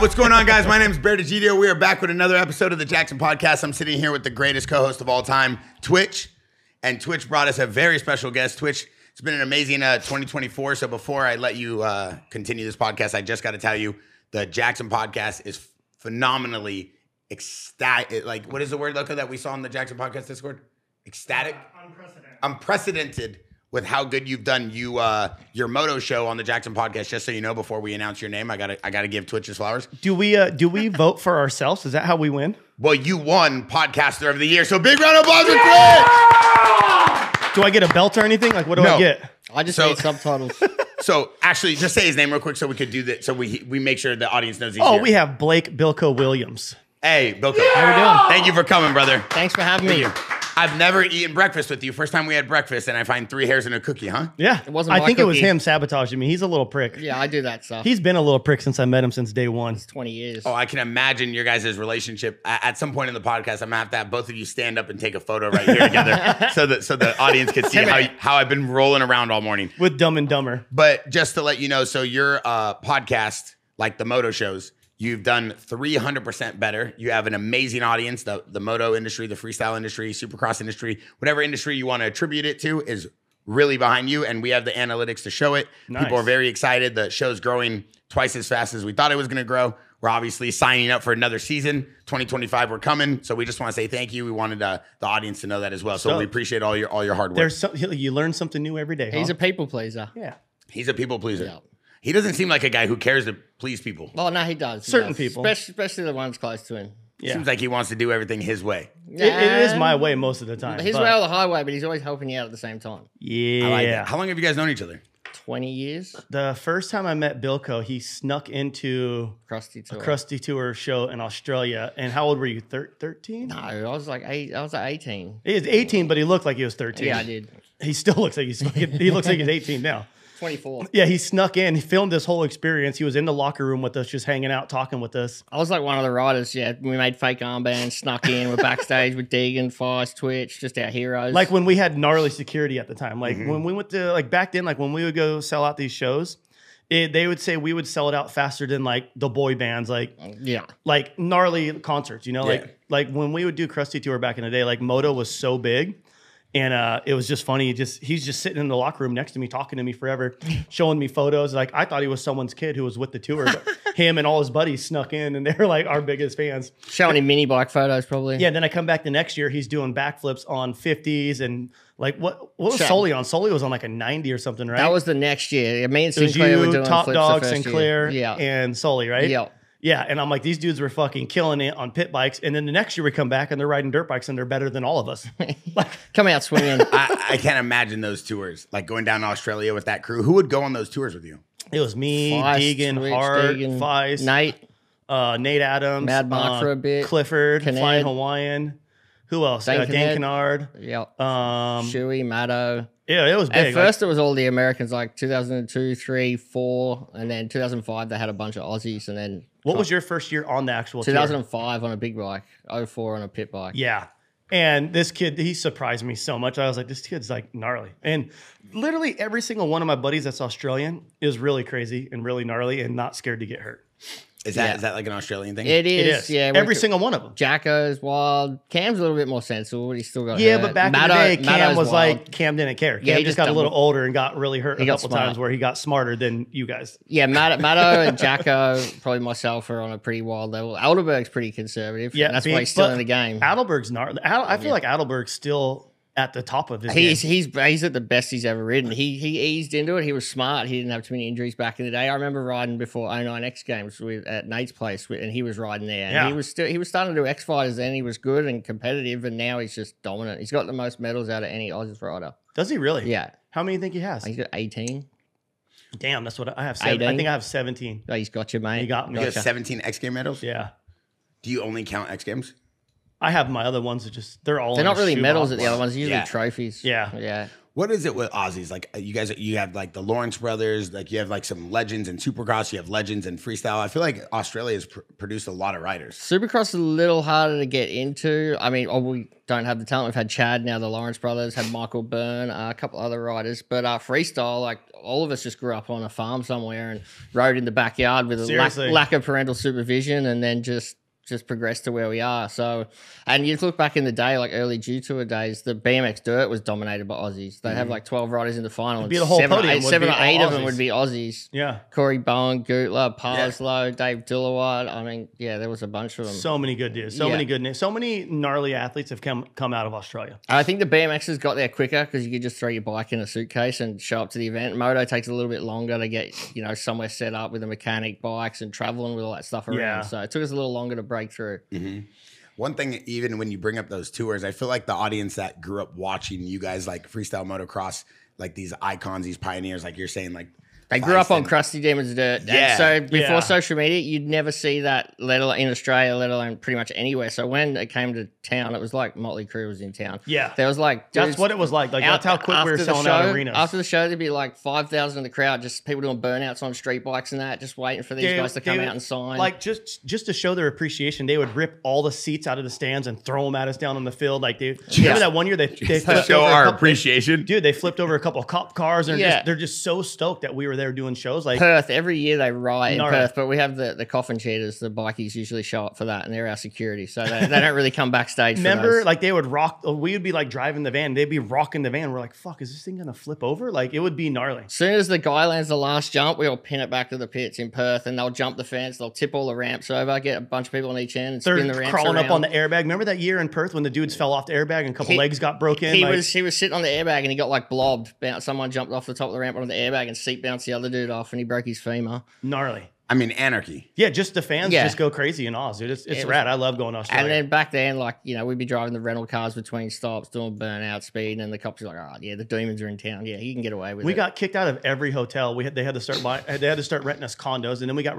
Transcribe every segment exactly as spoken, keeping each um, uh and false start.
right, what's going on, guys? My name is Bear DeGidio. We are back with another episode of the Jaxxon Podcast. I'm sitting here with the greatest co-host of all time, Twitch. And Twitch brought us a very special guest. Twitch, it's been an amazing uh, twenty twenty-four. So before I let you uh, continue this podcast, I just got to tell you, the Jaxxon Podcast is phenomenally ecstatic. Like, what is the word, Loco, that we saw on the Jaxxon Podcast Discord? Ecstatic? Uh, unprecedented. Unprecedented with how good you've done you uh, your moto show on the Jaxxon Podcast. Just so you know, before we announce your name, I gotta I gotta give Twitch's flowers. Do we uh, do we vote for ourselves? Is that how we win? Well, you won Podcaster of the Year, so big round of applause for yeah! Twitch. Do I get a belt or anything? Like, what do no. I get? I just so, made subtitles. So actually, just say his name real quick, so we could do that. So we we make sure the audience knows. He's oh, here. We have Blake Bilko Williams. Hey, Bilko, yeah! How are you doing? Thank you for coming, brother. Thanks for having Thank me. You. I've never eaten breakfast with you. First time we had breakfast, and I find three hairs in a cookie, huh? Yeah. It wasn't I think cookie. It was him sabotaging me. He's a little prick. Yeah, I do that stuff. He's been a little prick since I met him, since day one. It's twenty years. Oh, I can imagine your guys' relationship. At some point in the podcast, I'm going to have to have both of you stand up and take a photo right here together so that so the audience can see how, how I've been rolling around all morning. With Dumb and Dumber. But just to let you know, so your uh, podcast, like the moto shows, you've done three hundred percent better. You have an amazing audience. The, the moto industry, the freestyle industry, supercross industry, whatever industry you want to attribute it to is really behind you. And we have the analytics to show it. Nice. People are very excited. The show's growing twice as fast as we thought it was going to grow. We're obviously signing up for another season. twenty twenty-five, we're coming. So we just want to say thank you. We wanted uh, the audience to know that as well. So, so we appreciate all your all your hard work. There's so, you learn something new every day. He's huh? a people pleaser. Yeah. He's a people pleaser. Yeah. He doesn't seem like a guy who cares to please people. Well, no, he does. He Certain does. people. Especially, especially the ones close to him. Yeah. Seems like he wants to do everything his way. It, it is my way most of the time. His way or the highway, but he's always helping you out at the same time. Yeah. I like that. How long have you guys known each other? twenty years. The first time I met Bilko, he snuck into Crusty Tour. a Crusty Tour show in Australia. And how old were you, thirteen? No, I was like eight, I was like eighteen. He was eighteen, but he looked like he was thirteen. Yeah, I did. He still looks like he's, he looks like he's eighteen now. twenty-four. Yeah, he snuck in. He filmed this whole experience. He was in the locker room with us, just hanging out, talking with us. I was like one of the riders. Yeah, we made fake armbands, snuck in. We're backstage with Deegan, Feist, Twitch, just our heroes. Like when we had gnarly security at the time. Like mm-hmm. when we went to, like back then, like when we would go sell out these shows, it, they would say we would sell it out faster than like the boy bands. Like yeah, like gnarly concerts. You know, yeah. like like when we would do Crusty Tour back in the day, like moto was so big. And uh, it was just funny. Just he's just sitting in the locker room next to me, talking to me forever, showing me photos. Like I thought he was someone's kid who was with the tour. But him and all his buddies snuck in, and they're like our biggest fans. Showing him mini bike photos, probably. Yeah. And then I come back the next year. He's doing backflips on fifties and like what? What was Soli on? Soli was on like a ninety or something, right? That was the next year. Me and Sinclair were doing top dog Sinclair, yeah, and Soli, right? Yeah. Yeah, and I'm like, these dudes were fucking killing it on pit bikes. And then the next year we come back and they're riding dirt bikes and they're better than all of us. Like, come out swinging. I, I can't imagine those tours, like going down to Australia with that crew. Who would go on those tours with you? It was me, Feist, Deegan, Twitch, Hart, Deegan, Feist, Nate, uh, Nate Adams, Mad Mark uh, for a bit, Clifford, Kined. Flying Hawaiian. Who else? Dan, uh, Dan Kennard. Yeah. Um, Shuey, Maddo. Yeah, it was big. At first, like, it was all the Americans, like two thousand two, three, four, and then two thousand five, they had a bunch of Aussies, and then... What was your first year on the actual two thousand five tour? On a big bike, oh four on a pit bike. Yeah. And this kid, he surprised me so much. I was like, this kid's like gnarly. And literally every single one of my buddies that's Australian is really crazy and really gnarly and not scared to get hurt. Is that yeah. is that like an Australian thing? It is. It is. Yeah, every single one of them. Jacko's wild. Cam's a little bit more sensible, but he's still got yeah, hurt. But back Maddo, in the day, Cam Maddo's was wild. Like Cam didn't care. Cam yeah, he just got a little older and got really hurt he a couple times where he got smarter than you guys. Yeah, Maddo, Maddo and Jacko, probably myself, are on a pretty wild level. Adelberg's pretty conservative. Yeah, that's being, why he's still in the game. Adelberg's not. Adel, I feel yeah. like Adelberg's still at the top of his he's, he's he's at the best he's ever ridden. He he eased into it. He was smart. He didn't have too many injuries back in the day. I remember riding before oh nine X games with, at Nate's place, with, and he was riding there. And yeah. he was still he was starting to do X fighters then. He was good and competitive, and now he's just dominant. He's got the most medals out of any Aussies rider. Does he really? Yeah. How many do you think he has? He's got eighteen. Damn, that's what I have. Seven, I think I have seventeen. Oh, he's got you, mate. He got me. You got seventeen X game medals. Yeah. Do you only count X games? I have my other ones that just, they're all They're not really medals at the other ones. They're usually yeah. trophies. Yeah. Yeah. what is it with Aussies? Like you guys, you have like the Lawrence brothers, like you have like some legends in Supercross, you have legends in freestyle. I feel like Australia's pr produced a lot of riders. Supercross is a little harder to get into. I mean, oh, we don't have the talent. We've had Chad now, the Lawrence brothers, had Michael Byrne, uh, a couple other riders. But uh, freestyle, like all of us just grew up on a farm somewhere and rode in the backyard with a lack, lack of parental supervision, and then just just progressed to where we are. So, and you look back in the day, like early Dew Tour days, the B M X dirt was dominated by Aussies. They mm-hmm. have like twelve riders in the final. It'd be the whole seven, podium eight, seven or eight Aussies. Of them would be Aussies. Yeah. Corey Bowen, Gutler, Parslow, yeah. Dave Dillawad. I mean, yeah, there was a bunch of them. So many good dudes. So yeah. many good names. So many gnarly athletes have come come out of Australia. I think the B M X has got there quicker because you could just throw your bike in a suitcase and show up to the event. Moto takes a little bit longer to get, you know, somewhere set up with the mechanic bikes and traveling with all that stuff around. Yeah. So it took us a little longer to break breakthrough. Mm-hmm. One thing, even when you bring up those tours, I feel like the audience that grew up watching you guys like freestyle motocross, like these icons, these pioneers, like you're saying, like they grew up on Crusty Demons dirt. Yeah. So before yeah. social media, you'd never see that, let alone in Australia, let alone pretty much anywhere. So when it came to town, it was like Motley Crue was in town. Yeah. There was like... That's what it was like. Like out, that's how quick we were selling show, out arenas. After the show, there'd be like five thousand in the crowd, just people doing burnouts on street bikes and that, just waiting for these dude, guys to come dude, out and sign. Like just just to show their appreciation, they would rip all the seats out of the stands and throw them at us down on the field. Like, dude, just, remember that one year they, they flipped show over our couple, appreciation? They, dude, they flipped over a couple of cop cars and yeah. just, they're just so stoked that we were there doing shows. Like Perth every year they riot in Perth, but we have the the coffin cheaters, the bikies usually show up for that, and they're our security, so they, they don't really come backstage. Remember for those. Like they would rock, we would be like driving the van, they'd be rocking the van, we're like, fuck, is this thing gonna flip over? Like it would be gnarly. As soon as the guy lands the last jump, we all pin it back to the pits in Perth, and they'll jump the fence, they'll tip all the ramps over, get a bunch of people on each end and they're spin the ramps crawling around. Up on the airbag. Remember that year in Perth when the dudes fell off the airbag and a couple he, legs got broken? He like, was he was sitting on the airbag and he got like blobbed. Someone jumped off the top of the ramp on the airbag and seat bounced the other dude off, and he broke his femur. Gnarly. I mean, anarchy. Yeah, just the fans yeah. just go crazy in Oz, dude. It's, it's it rad. Was, I love going to Australia. And then back then, like, you know, we'd be driving the rental cars between stops, doing burnout speed, and the cops are like, oh, yeah, the demons are in town. Yeah, you can get away with we it. We got kicked out of every hotel. We had, they had to start buy, they had to start renting us condos, and then we got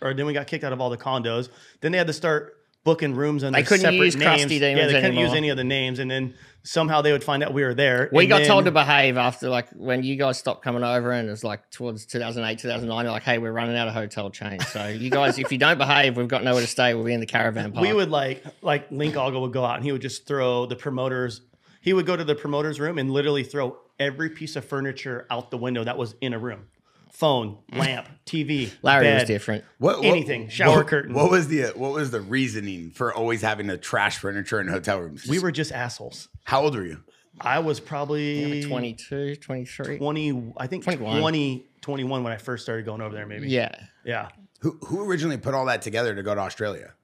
or then we got kicked out of all the condos. Then they had to start booking rooms under separate names. They couldn't use Crusty Demons anymore. Yeah, they couldn't use any of the names, and then somehow they would find out we were there. We got told to behave after, like, when you guys stopped coming over, and it was, like, towards two thousand eight, two thousand nine, they're like, hey, we're running out of hotel chains. So you guys, if you don't behave, we've got nowhere to stay. We'll be in the caravan park. We would, like, like Link Oggle would go out, and he would just throw the promoters. He would go to the promoter's room and literally throw every piece of furniture out the window that was in a room. Phone, lamp, T V, Larry bed, was different. What, what, anything, shower what, curtain. What was the what was the reasoning for always having to trash furniture in hotel rooms? We were just assholes. How old were you? I was probably yeah, twenty-two, twenty-three, twenty. I think twenty-one. twenty, twenty-one when I first started going over there. Maybe. Yeah. Yeah. Who who originally put all that together to go to Australia?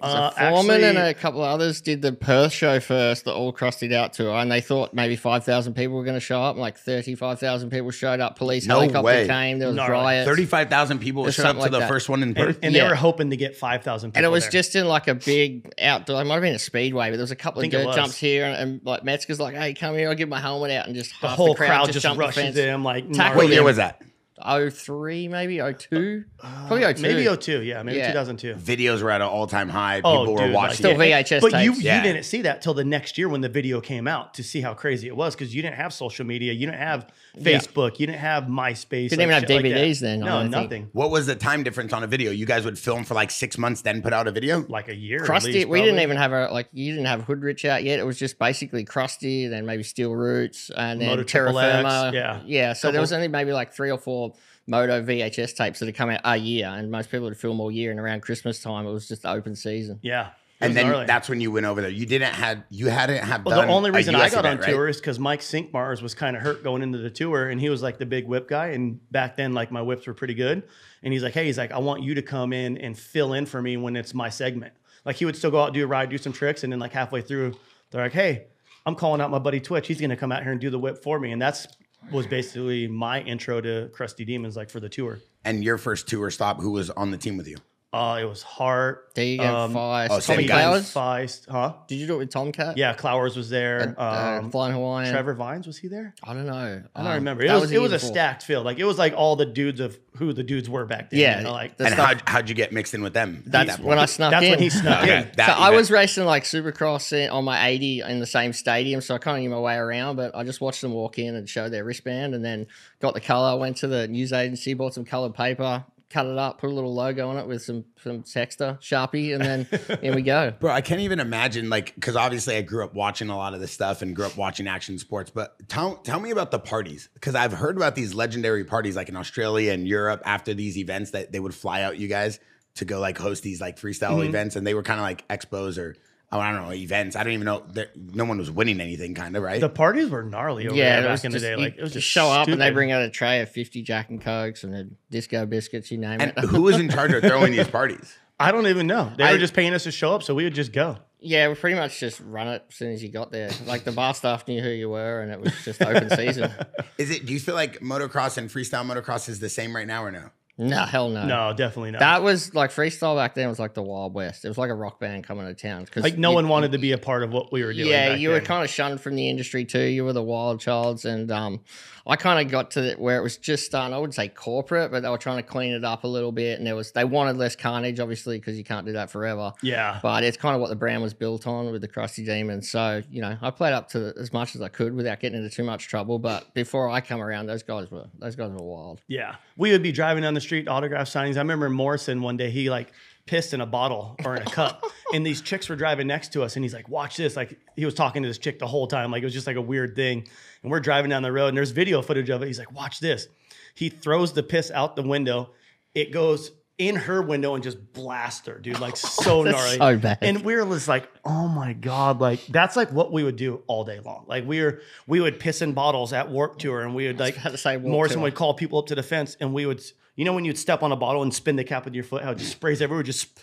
Uh, so Foreman actually, and a couple of others did the Perth show first, the all crusted out tour, and they thought maybe five thousand people were going to show up, and like thirty-five thousand people showed up. Police no helicopter way. Came, there was no, riots. thirty-five thousand people showed up to like the that. First one in Perth. And, and yeah. they were hoping to get five thousand people. And it was there. Just in like a big outdoor, it might have been a speedway, but there was a couple of dirt jumps here, and, and like Metzger's like, hey, come here, I'll give my helmet out, and just half the whole the crowd, crowd just, just rushes in. Like, what year was that? oh three, maybe oh two, uh, probably oh two, maybe oh two, yeah, maybe yeah. two thousand two. Videos were at an all-time high. People oh, dude, were watching like, still it. V H S but tapes. You, yeah. you didn't see that till the next year when the video came out to see how crazy it was, because you didn't have social media, you didn't have Facebook, yeah. you didn't have MySpace. You didn't like, even have D V Ds like then. No, nothing. What was the time difference on a video? You guys would film for like six months, then put out a video, like a year. Crusty, least, we didn't even have a like. You didn't have Hoodrich out yet. It was just basically Crusty, then maybe Steel Roots, and then Moto Terra Firma. Yeah, yeah. So Double. There was only maybe like three or four Moto V H S tapes that had come out a year, and most people would film all year, and around Christmas time it was just open season. Yeah. And then early. That's when you went over there. You didn't had you hadn't have well, done the only reason I got event, on right? tour is because Mike Sinkmars was kind of hurt going into the tour, and he was like the big whip guy, and back then like my whips were pretty good, and he's like, hey, he's like, I want you to come in and fill in for me when it's my segment. Like he would still go out, do a ride, do some tricks, and then like halfway through they're like, hey, I'm calling out my buddy Twitch, he's gonna come out here and do the whip for me. And that's was basically my intro to Crusty Demons, like for the tour. And your first tour stop, who was on the team with you? Uh, it was Hart. Deegan, um, Feist. Oh, Tommy Clowers? Feist. Huh? Did you do it with Tomcat? Yeah, Clowers was there. Uh, uh, um, Flying Hawaiian. Trevor Vines, was he there? I don't know. I don't um, remember. It was, was it was a stacked field. Like, it was like all the dudes of who the dudes were back then. Yeah. You know, like, the and stuff, how'd, how'd you get mixed in with them? That's that when I snuck That's in. That's when he snuck okay, in. That, so I was racing like Supercross on my eighty in the same stadium, so I kind of knew my way around, but I just watched them walk in and show their wristband and then got the color, went to the news agency, bought some colored paper, cut it up, put a little logo on it with some some texter, Sharpie, and then here we go. Bro, I can't even imagine, like, because obviously I grew up watching a lot of this stuff and grew up watching action sports, but tell, tell me about the parties, because I've heard about these legendary parties, like in Australia and Europe after these events that they would fly out you guys to go, like, host these, like, freestyle mm-hmm. events, and they were kind of like expos or... Oh, I don't know, events. I don't even know. There, no one was winning anything, kind of, right? The parties were gnarly over yeah, there back in just, the day. Like, it was just show stupid. Up and they bring out a tray of fifty Jack and Cokes and the disco biscuits, you name and it. Who was in charge of throwing these parties? I don't even know. They I, were just paying us to show up, so we would just go. Yeah, we pretty much just run it as soon as you got there. Like, the bar staff knew who you were, and it was just open season. Is it? Do you feel like motocross and freestyle motocross is the same right now or no? No, hell no. No, definitely not. That was like freestyle back then was like the Wild West. It was like a rock band coming to town. Like no you, one wanted to be a part of what we were doing. Yeah, back you then. Were kind of shunned from the industry too. You were the wild childs. And um, I kind of got to the, where it was just starting, I wouldn't say corporate, but they were trying to clean it up a little bit. And there was they wanted less carnage, obviously, because you can't do that forever. Yeah. But it's kind of what the brand was built on with the Crusty Demons. So, you know, I played up to as much as I could without getting into too much trouble. But before I come around, those guys were those guys were wild. Yeah. We would be driving down the street autograph signings. I remember Morrison one day, he like pissed in a bottle or in a cup and these chicks were driving next to us and he's like, watch this. Like, he was talking to this chick the whole time. Like, it was just like a weird thing. And we're driving down the road and there's video footage of it. He's like, watch this. He throws the piss out the window. It goes in her window and just blasts her, dude. Like, so gnarly. So bad. And we were just like, oh my God. Like, that's like what we would do all day long. Like, we were, we would piss in bottles at Warped Tour and we would like, Morrison would call people up to the fence and we would... You know when you'd step on a bottle and spin the cap with your foot, how it just sprays everywhere? Just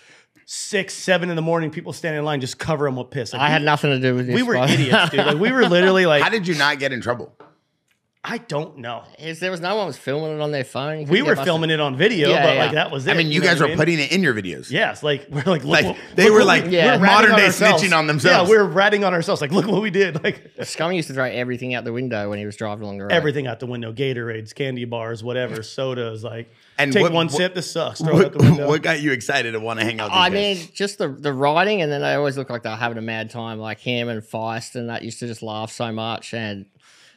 six, seven in the morning, people standing in line, just cover them with piss. Like, I we, had nothing to do with this. We were idiots, dude. Like, we were literally like... How did you not get in trouble? I don't know. Is there was no one was filming it on their phone. We were filming it on video, yeah, but yeah. like that was it. I mean, you, you know guys were I mean? putting it in your videos. Yes, like we're like, look, like what, they look, were like we, yeah. we're modern day ourselves. Snitching on themselves. Yeah, we were ratting on ourselves. Like, look what we did. Like, Scum used to throw everything out the window when he was driving along the road. Everything out the window: Gatorades, candy bars, whatever, sodas. Like, and take what, one what, sip. This sucks. Throw what, it out the window. What got you excited to want to hang out? These I days? mean, just the the riding, and then they always look like they're having a mad time. Like him and Feist, and that used to just laugh so much and.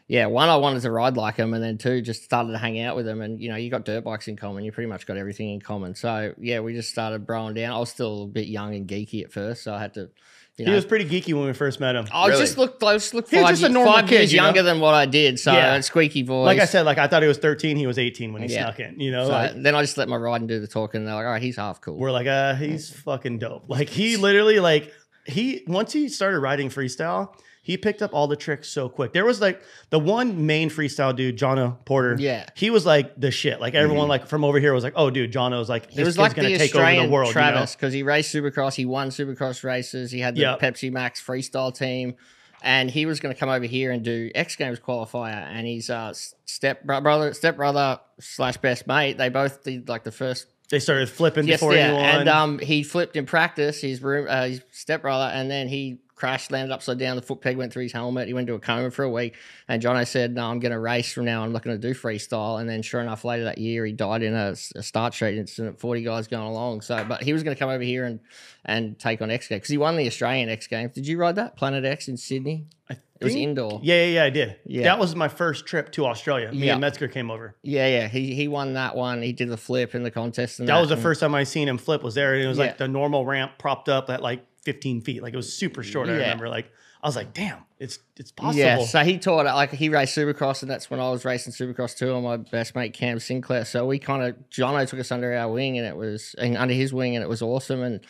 Yeah, one, I wanted to ride like him, and then two, just started to hang out with him. And, you know, you got dirt bikes in common. You pretty much got everything in common. So, yeah, we just started broing down. I was still a bit young and geeky at first, so I had to, you know. He was pretty geeky when we first met him. I really? just looked, I just looked five, just years, five kid, years you know? younger than what I did, so yeah. squeaky voice. Like I said, like I thought he was thirteen. He was eighteen when he yeah. snuck in, you know. So like, then I just let my ride and do the talking, and they're like, all right, he's half cool. We're like, uh, he's fucking dope. Like, he literally, like, he once he started riding freestyle, he picked up all the tricks so quick. There was like the one main freestyle dude, Jono Porter. Yeah. He was like the shit. Like everyone mm-hmm. like from over here was like, oh dude, Jono's like, this was like going to take over the world. Travis, because you know? He raced Supercross. He won Supercross races. He had the yep. Pepsi Max freestyle team. And he was going to come over here and do X Games qualifier. And his uh, step-brother step brother slash best mate, they both did like the first. They started flipping yes, before yeah. anyone. And um, he flipped in practice, his, room, uh, his stepbrother, and then he... crashed, landed upside down, the foot peg went through his helmet, he went to a coma for a week, and Jono said, no, I'm going to race from now on, I'm not going to do freestyle, and then sure enough, later that year, he died in a, a start straight incident, forty guys going along, so, but he was going to come over here and and take on X Games, because he won the Australian X Games. Did you ride that, Planet X in Sydney? I think, it was indoor. Yeah, yeah, yeah, I did. Yeah. That was my first trip to Australia. Me yeah. and Metzger came over. Yeah, yeah, he he won that one, he did the flip in the contest. And that, that was the and, first time I seen him flip, was there, and it was yeah. like the normal ramp propped up at like, fifteen feet. Like it was super short. Yeah. I remember like, I was like, damn, it's, it's possible. Yeah. So he taught, like he raced Supercross and that's when I was racing Supercross too. And my best mate, Cam Sinclair. So we kind of, Jono took us under our wing and it was, and under his wing and it was awesome. And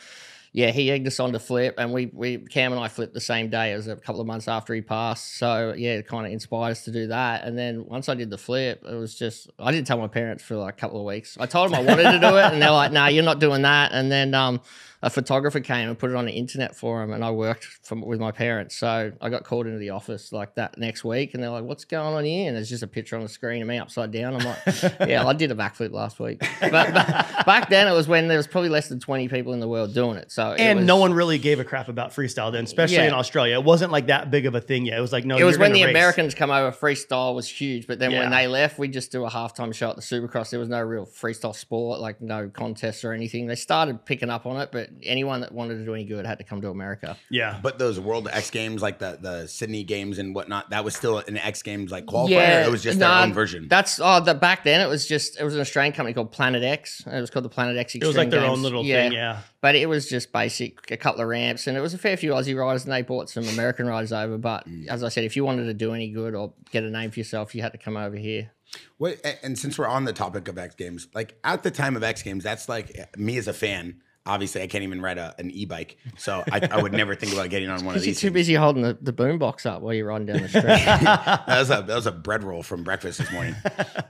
yeah, he egged us on to flip, and we, we Cam and I flipped the same day. It was a couple of months after he passed. So yeah, it kind of inspired us to do that. And then once I did the flip, it was just, I didn't tell my parents for like a couple of weeks. I told them I wanted to do it, and they're like, "Nah, you're not doing that." And then um, a photographer came and put it on the internet for him, and I worked from, with my parents. So I got called into the office like that next week, and they're like, "What's going on here?" And there's just a picture on the screen of me upside down. I'm like, "Yeah, I did a backflip last week." But, but back then, it was when there was probably less than twenty people in the world doing it. So and it was, no one really gave a crap about freestyle then, especially yeah. in Australia. It wasn't like that big of a thing yet. It was like, no, it was when the race. Americans come over, freestyle was huge. But then yeah. when they left, we just do a halftime show at the Supercross. There was no real freestyle sport, like no contests or anything. They started picking up on it, but anyone that wanted to do any good had to come to America. Yeah, but those World X Games, like the the Sydney Games and whatnot, that was still an X Games like qualifier. Yeah, it was just no, their own version. That's oh, the back then it was just it was an Australian company called Planet X. It was called the Planet X Extreme It was like their Games. Own little yeah. thing, yeah. But it was just basic, a couple of ramps, and it was a fair few Aussie riders, and they brought some American riders over. But mm. as I said, if you wanted to do any good or get a name for yourself, you had to come over here. Wait, and since we're on the topic of X Games, like at the time of X Games, that's like me as a fan. Obviously, I can't even ride a, an e-bike, so I, I would never think about getting on one of these. You're too busy holding the, the boom box up while you're riding down the street. That was a that was a bread roll from breakfast this morning.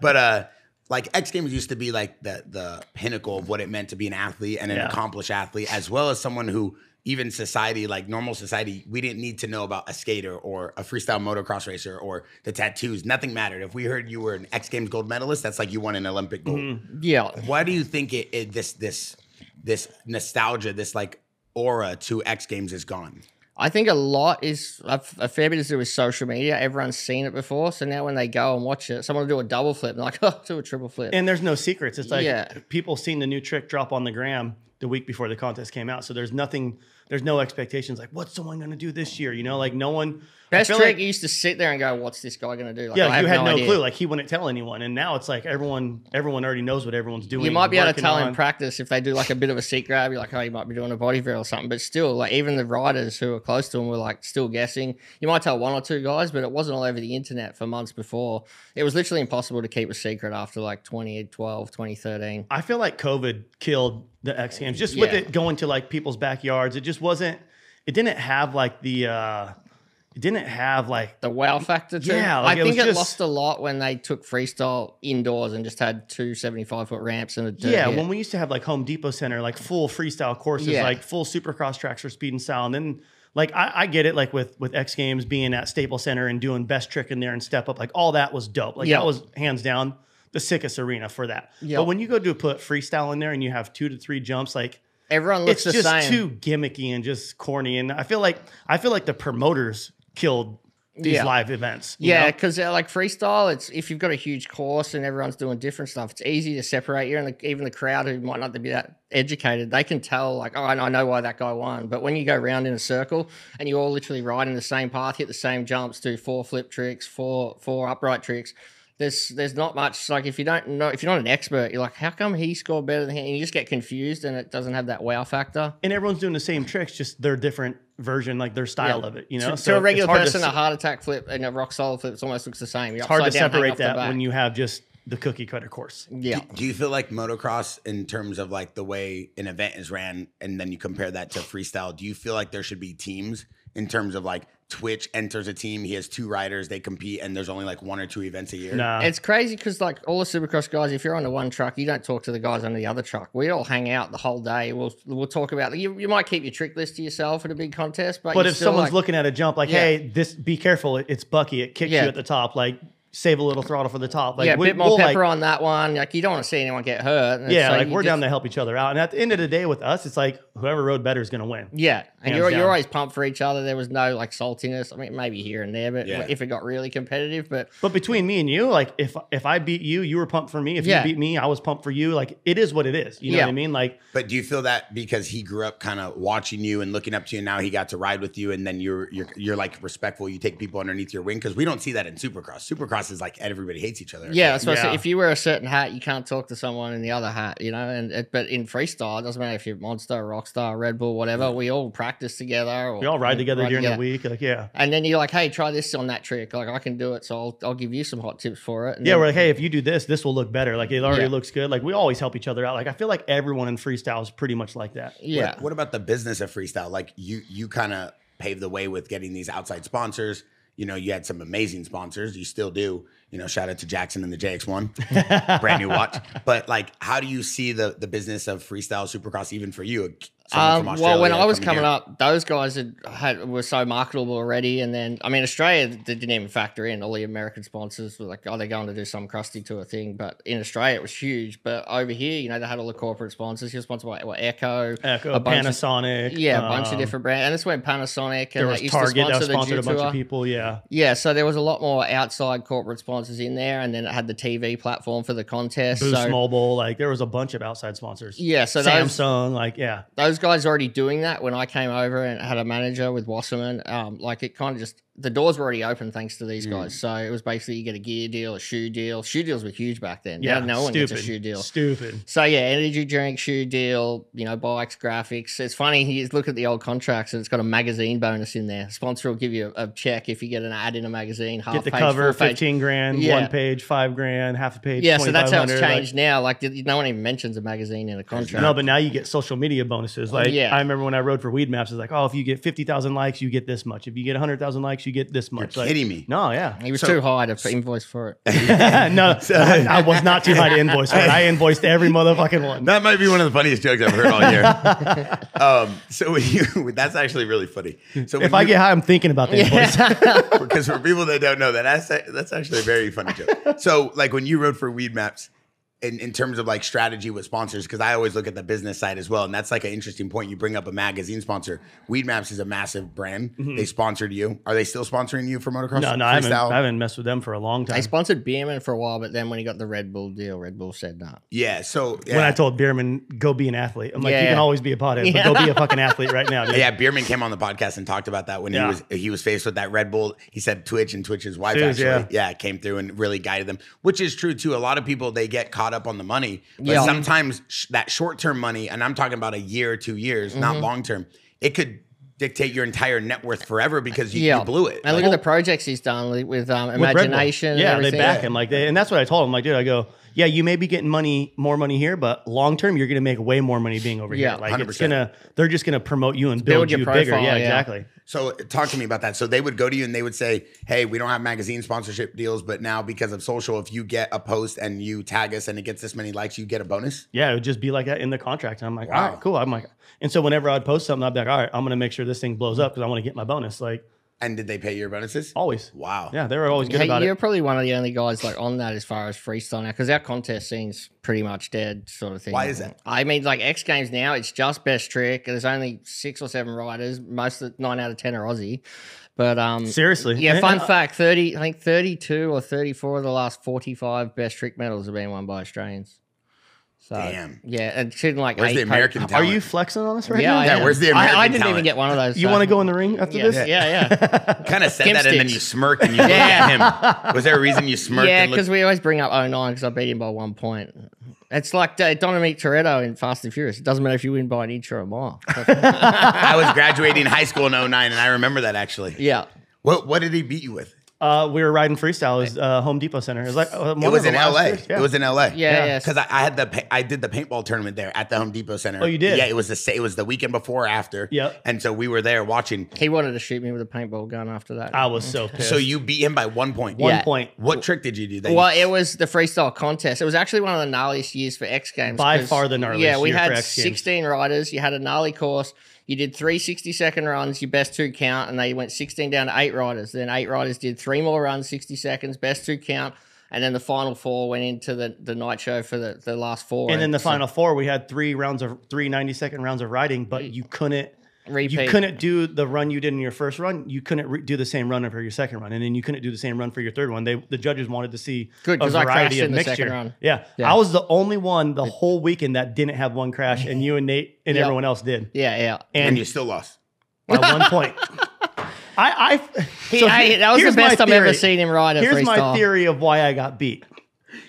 But uh, like X Games used to be like the the pinnacle of what it meant to be an athlete and an yeah. accomplished athlete, as well as someone who even society, like normal society, we didn't need to know about a skater or a freestyle motocross racer or the tattoos. Nothing mattered. If we heard you were an X Games gold medalist, that's like you won an Olympic gold. Mm, yeah. Why do you think it, it this this this nostalgia, this like aura to X Games is gone? I think a lot is, a, a fair bit is to do with social media. Everyone's seen it before. So now when they go and watch it, someone will do a double flip, they're like, oh, do a triple flip. And there's no secrets. It's like yeah. people seen the new trick drop on the gram the week before the contest came out. So there's nothing, there's no expectations. Like, what's someone going to do this year? You know, like no one. Best trick like, used to sit there and go, what's this guy going to do? Like, yeah, I you had no, no clue. Like he wouldn't tell anyone. And now it's like everyone everyone already knows what everyone's doing. You might be able to tell on. in practice if they do like a bit of a seat grab. You're like, oh, you might be doing a body fair or something. But still, like even the riders who are close to him were like still guessing. You might tell one or two guys, but it wasn't all over the internet for months before. It was literally impossible to keep a secret after like twenty twelve, twenty thirteen. I feel like COVID killed the X Games. Just yeah. with it going to like people's backyards, it just wasn't, it didn't have like the... uh It didn't have like the wow factor to yeah, like I it think it just, lost a lot when they took freestyle indoors and just had two seventy-five foot ramps and a dirt yeah hit. When we used to have like Home Depot Center, like full freestyle courses, yeah. like full supercross tracks for speed and style. And then like I, I get it, like with with X Games being at Staples Center and doing best trick in there and step up, like all that was dope. Like yeah. that was hands down the sickest arena for that. Yeah. But when you go to put freestyle in there and you have two to three jumps, like everyone looks it's the just same. Too gimmicky and just corny. And I feel like I feel like the promoters killed these yeah. live events. Yeah, because like freestyle, it's if you've got a huge course and everyone's doing different stuff, it's easy to separate you. And the, even the crowd who might not be that educated, they can tell like, oh, I know why that guy won. But when you go round in a circle and you all literally ride in the same path, hit the same jumps, do four flip tricks, four four upright tricks, There's there's not much. Like if you don't know, if you're not an expert, you're like, how come he scored better than him? And you just get confused, and it doesn't have that wow factor. And everyone's doing the same tricks, just their different version, like their style yeah. of it. You know, to, so to a regular person, to, a heart attack flip and a rock solid flip, it almost looks the same. You're it's hard to down, separate that when you have just the cookie cutter course. Yeah. Do, do you feel like motocross, in terms of like the way an event is ran, and then you compare that to freestyle? Do you feel like there should be teams in terms of like? Twitch enters a team. He has two riders. They compete, and there's only like one or two events a year. Nah. It's crazy because like all the Supercross guys, if you're on the one truck, you don't talk to the guys on the other truck. We all hang out the whole day. We'll we'll talk about. You, you might keep your trick list to yourself at a big contest, but but if still, someone's like, looking at a jump, like yeah. hey, this be careful. It, it's Bucky. It kicks yeah. you at the top. Like save a little throttle for the top. Like, yeah, a bit more we'll pepper like, on that one. Like you don't want to see anyone get hurt. Yeah, like, like we're just down to help each other out. And at the end of the day, with us, it's like whoever rode better is going to win. Yeah. And you're, you're always pumped for each other. There was no like saltiness. I mean, maybe here and there, but yeah. if it got really competitive, but but between me and you, like if if I beat you, you were pumped for me. If yeah. you beat me, I was pumped for you. Like it is what it is. You know yeah. what I mean? Like, but do you feel that because he grew up kind of watching you and looking up to you, and now he got to ride with you, and then you're you're you're like respectful. You take people underneath your wing because we don't see that in Supercross. Supercross is like everybody hates each other. Yeah, that's what yeah. I said. If you wear a certain hat, you can't talk to someone in the other hat. You know, and but in freestyle, it doesn't matter if you're Monster, Rock. Rockstar, Red Bull, whatever. We all practice together. Or, we all ride together ride during together. the week. Like, yeah. And then you're like, hey, try this on that trick. Like, I can do it, so I'll, I'll give you some hot tips for it. And yeah, then, we're like, hey, if you do this, this will look better. Like, it already yeah. looks good. Like, we always help each other out. Like, I feel like everyone in freestyle is pretty much like that. Yeah. What, what about the business of freestyle? Like, you, you kind of paved the way with getting these outside sponsors. You know, you had some amazing sponsors. You still do. You know, shout out to Jackson and the J X one, brand new watch. But like, how do you see the the business of freestyle supercross even for you? Um, well, when I was coming here. up, those guys had, had were so marketable already. And then, I mean, Australia they didn't even factor in. All the American sponsors were like, oh, they're going to do some Crusty Tour thing. But in Australia, it was huge. But over here, you know, they had all the corporate sponsors. He was sponsored by what, Echo, Echo, Panasonic. Of, yeah, a um, bunch of different brands. And this went Panasonic. There and was Target that sponsored a bunch of people, yeah. Yeah, so there was a lot more outside corporate sponsors in there. And then it had the T V platform for the contest. Boost so, Mobile. Like, there was a bunch of outside sponsors. Yeah, so those, Samsung, like, yeah. Those Those guys already doing that when I came over and had a manager with Wasserman. Um, like it kind of just the doors were already open thanks to these mm. guys. So it was basically you get a gear deal, a shoe deal. Shoe deals were huge back then. Yeah, now no stupid, one gets a shoe deal. Stupid. So yeah, energy drink, shoe deal. You know, bikes, graphics. It's funny. You look at the old contracts and it's got a magazine bonus in there. Sponsor will give you a, a check if you get an ad in a magazine. Half get the page, cover, fifteen page. grand, yeah. one page, five grand, half a page. Yeah, so that's how it's changed like, now. Like no one even mentions a magazine in a contract. No, but now you get social media bonuses. Like yeah. I remember when I rode for Weedmaps, it's like, oh, if you get fifty thousand likes, you get this much. If you get a hundred thousand likes, you get this much. You're like, kidding me? No, yeah, he was so, too high to invoice for it. No, so, I, I was not too high to invoice for it. I invoiced every motherfucking one. That might be one of the funniest jokes I've heard all year. um, so you, that's actually really funny. So if I you, get high, I'm thinking about the invoice yeah. because for people that don't know that, that's that's actually a very funny joke. So like when you rode for Weedmaps. In, in terms of like strategy with sponsors, because I always look at the business side as well. And that's like an interesting point. You bring up a magazine sponsor. Weedmaps is a massive brand. Mm-hmm. They sponsored you. Are they still sponsoring you for motocross? No, no, I haven't, I haven't messed with them for a long time. They sponsored Bierman for a while, but then when he got the Red Bull deal, Red Bull said no. Yeah, so. Yeah. When I told Bierman, go be an athlete. I'm like, yeah. you can always be a pothead, yeah. but go be a fucking athlete right now, dude. Yeah, Bierman came on the podcast and talked about that when yeah. he was he was faced with that Red Bull. He said Twitch and Twitch's wife Dude, actually. Yeah. yeah, came through and really guided them, which is true too. A lot of people, they get caught up on the money, but yeah. sometimes sh that short-term money, and I'm talking about a year or two years, mm-hmm. not long-term, it could dictate your entire net worth forever because you, yeah. you blew it. And like, look at the projects he's done with um, Imagination. With yeah, and they back him. Like they, and that's what I told him. Like, dude, I go, yeah, you may be getting money, more money here, but long-term, you're going to make way more money being over yeah, here. Like one hundred percent. It's going to, they're just going to promote you and build, build you profile, bigger. Yeah, yeah, exactly. So talk to me about that. So they would go to you and they would say, hey, we don't have magazine sponsorship deals, but now because of social, if you get a post and you tag us and it gets this many likes, you get a bonus? Yeah, it would just be like that in the contract. And I'm like, wow. all right, cool. I'm like, and so whenever I'd post something, I'd be like, all right, I'm going to make sure this thing blows up because I want to get my bonus. Like, and did they pay your bonuses? Always. Wow. Yeah, they were always good hey, about you're it. You're probably one of the only guys like on that as far as freestyle now, because our contest scene's pretty much dead sort of thing. Why is that? I mean, like X Games now, it's just best trick. There's only six or seven riders. Most of the, nine out of ten are Aussie. But um, seriously, yeah. Fun uh, fact: thirty, I think thirty-two or thirty-four of the last forty-five best trick medals have been won by Australians. So, damn. Yeah, and shooting like where's eight the American talent? Are you flexing on us right yeah, now? Yeah, yeah, where's the American I, I didn't talent? even get one of those. You so. want to go in the ring after yeah. this? Yeah, yeah. yeah. kind of said Kim that sticks. And then you smirked and you looked at him. Was there a reason you smirked? Yeah, because we always bring up oh nine because I beat him by one point. It's like Dominic Toretto in Fast and Furious. It doesn't matter if you win by an inch or a mile. I was graduating high school in oh nine and I remember that actually. Yeah. What, what did he beat you with? Uh, we were riding freestyle. It was uh, Home Depot Center. It was like uh, it was in L A. Yeah. It was in L A. Yeah, yeah. Because yeah. I, I had the I did the paintball tournament there at the Home Depot Center. Oh, you did? Yeah, it was the it was the weekend before or after. Yeah. And so we were there watching. He wanted to shoot me with a paintball gun after that. I was so pissed. So you beat him by one point. One yeah. point. What trick did you do? Then? Well, it was the freestyle contest. It was actually one of the gnarliest years for X Games. By far the gnarliest. Yeah, we year had for X Games. sixteen riders. You had a gnarly course. You did three sixty-second runs, your best two count, and they went sixteen down to eight riders. Then eight riders did three more runs, sixty seconds, best two count, and then the final four went into the, the night show for the, the last four. And then the so, final four, we had three rounds of three ninety-second rounds of riding, but you couldn't repeat. You couldn't do the run you did in your first run. You couldn't re do the same run for your second run, and then you couldn't do the same run for your third one. They the judges wanted to see Good, a variety I crashed of in mixture. The second run. Yeah. yeah, I was the only one the whole weekend that didn't have one crash, and you and Nate. And yep. everyone else did. Yeah, yeah. And, and you still lost. By one point. I, I, he, so I that was the best I've ever seen him ride a freestyle. Here's my theory of why I got beat.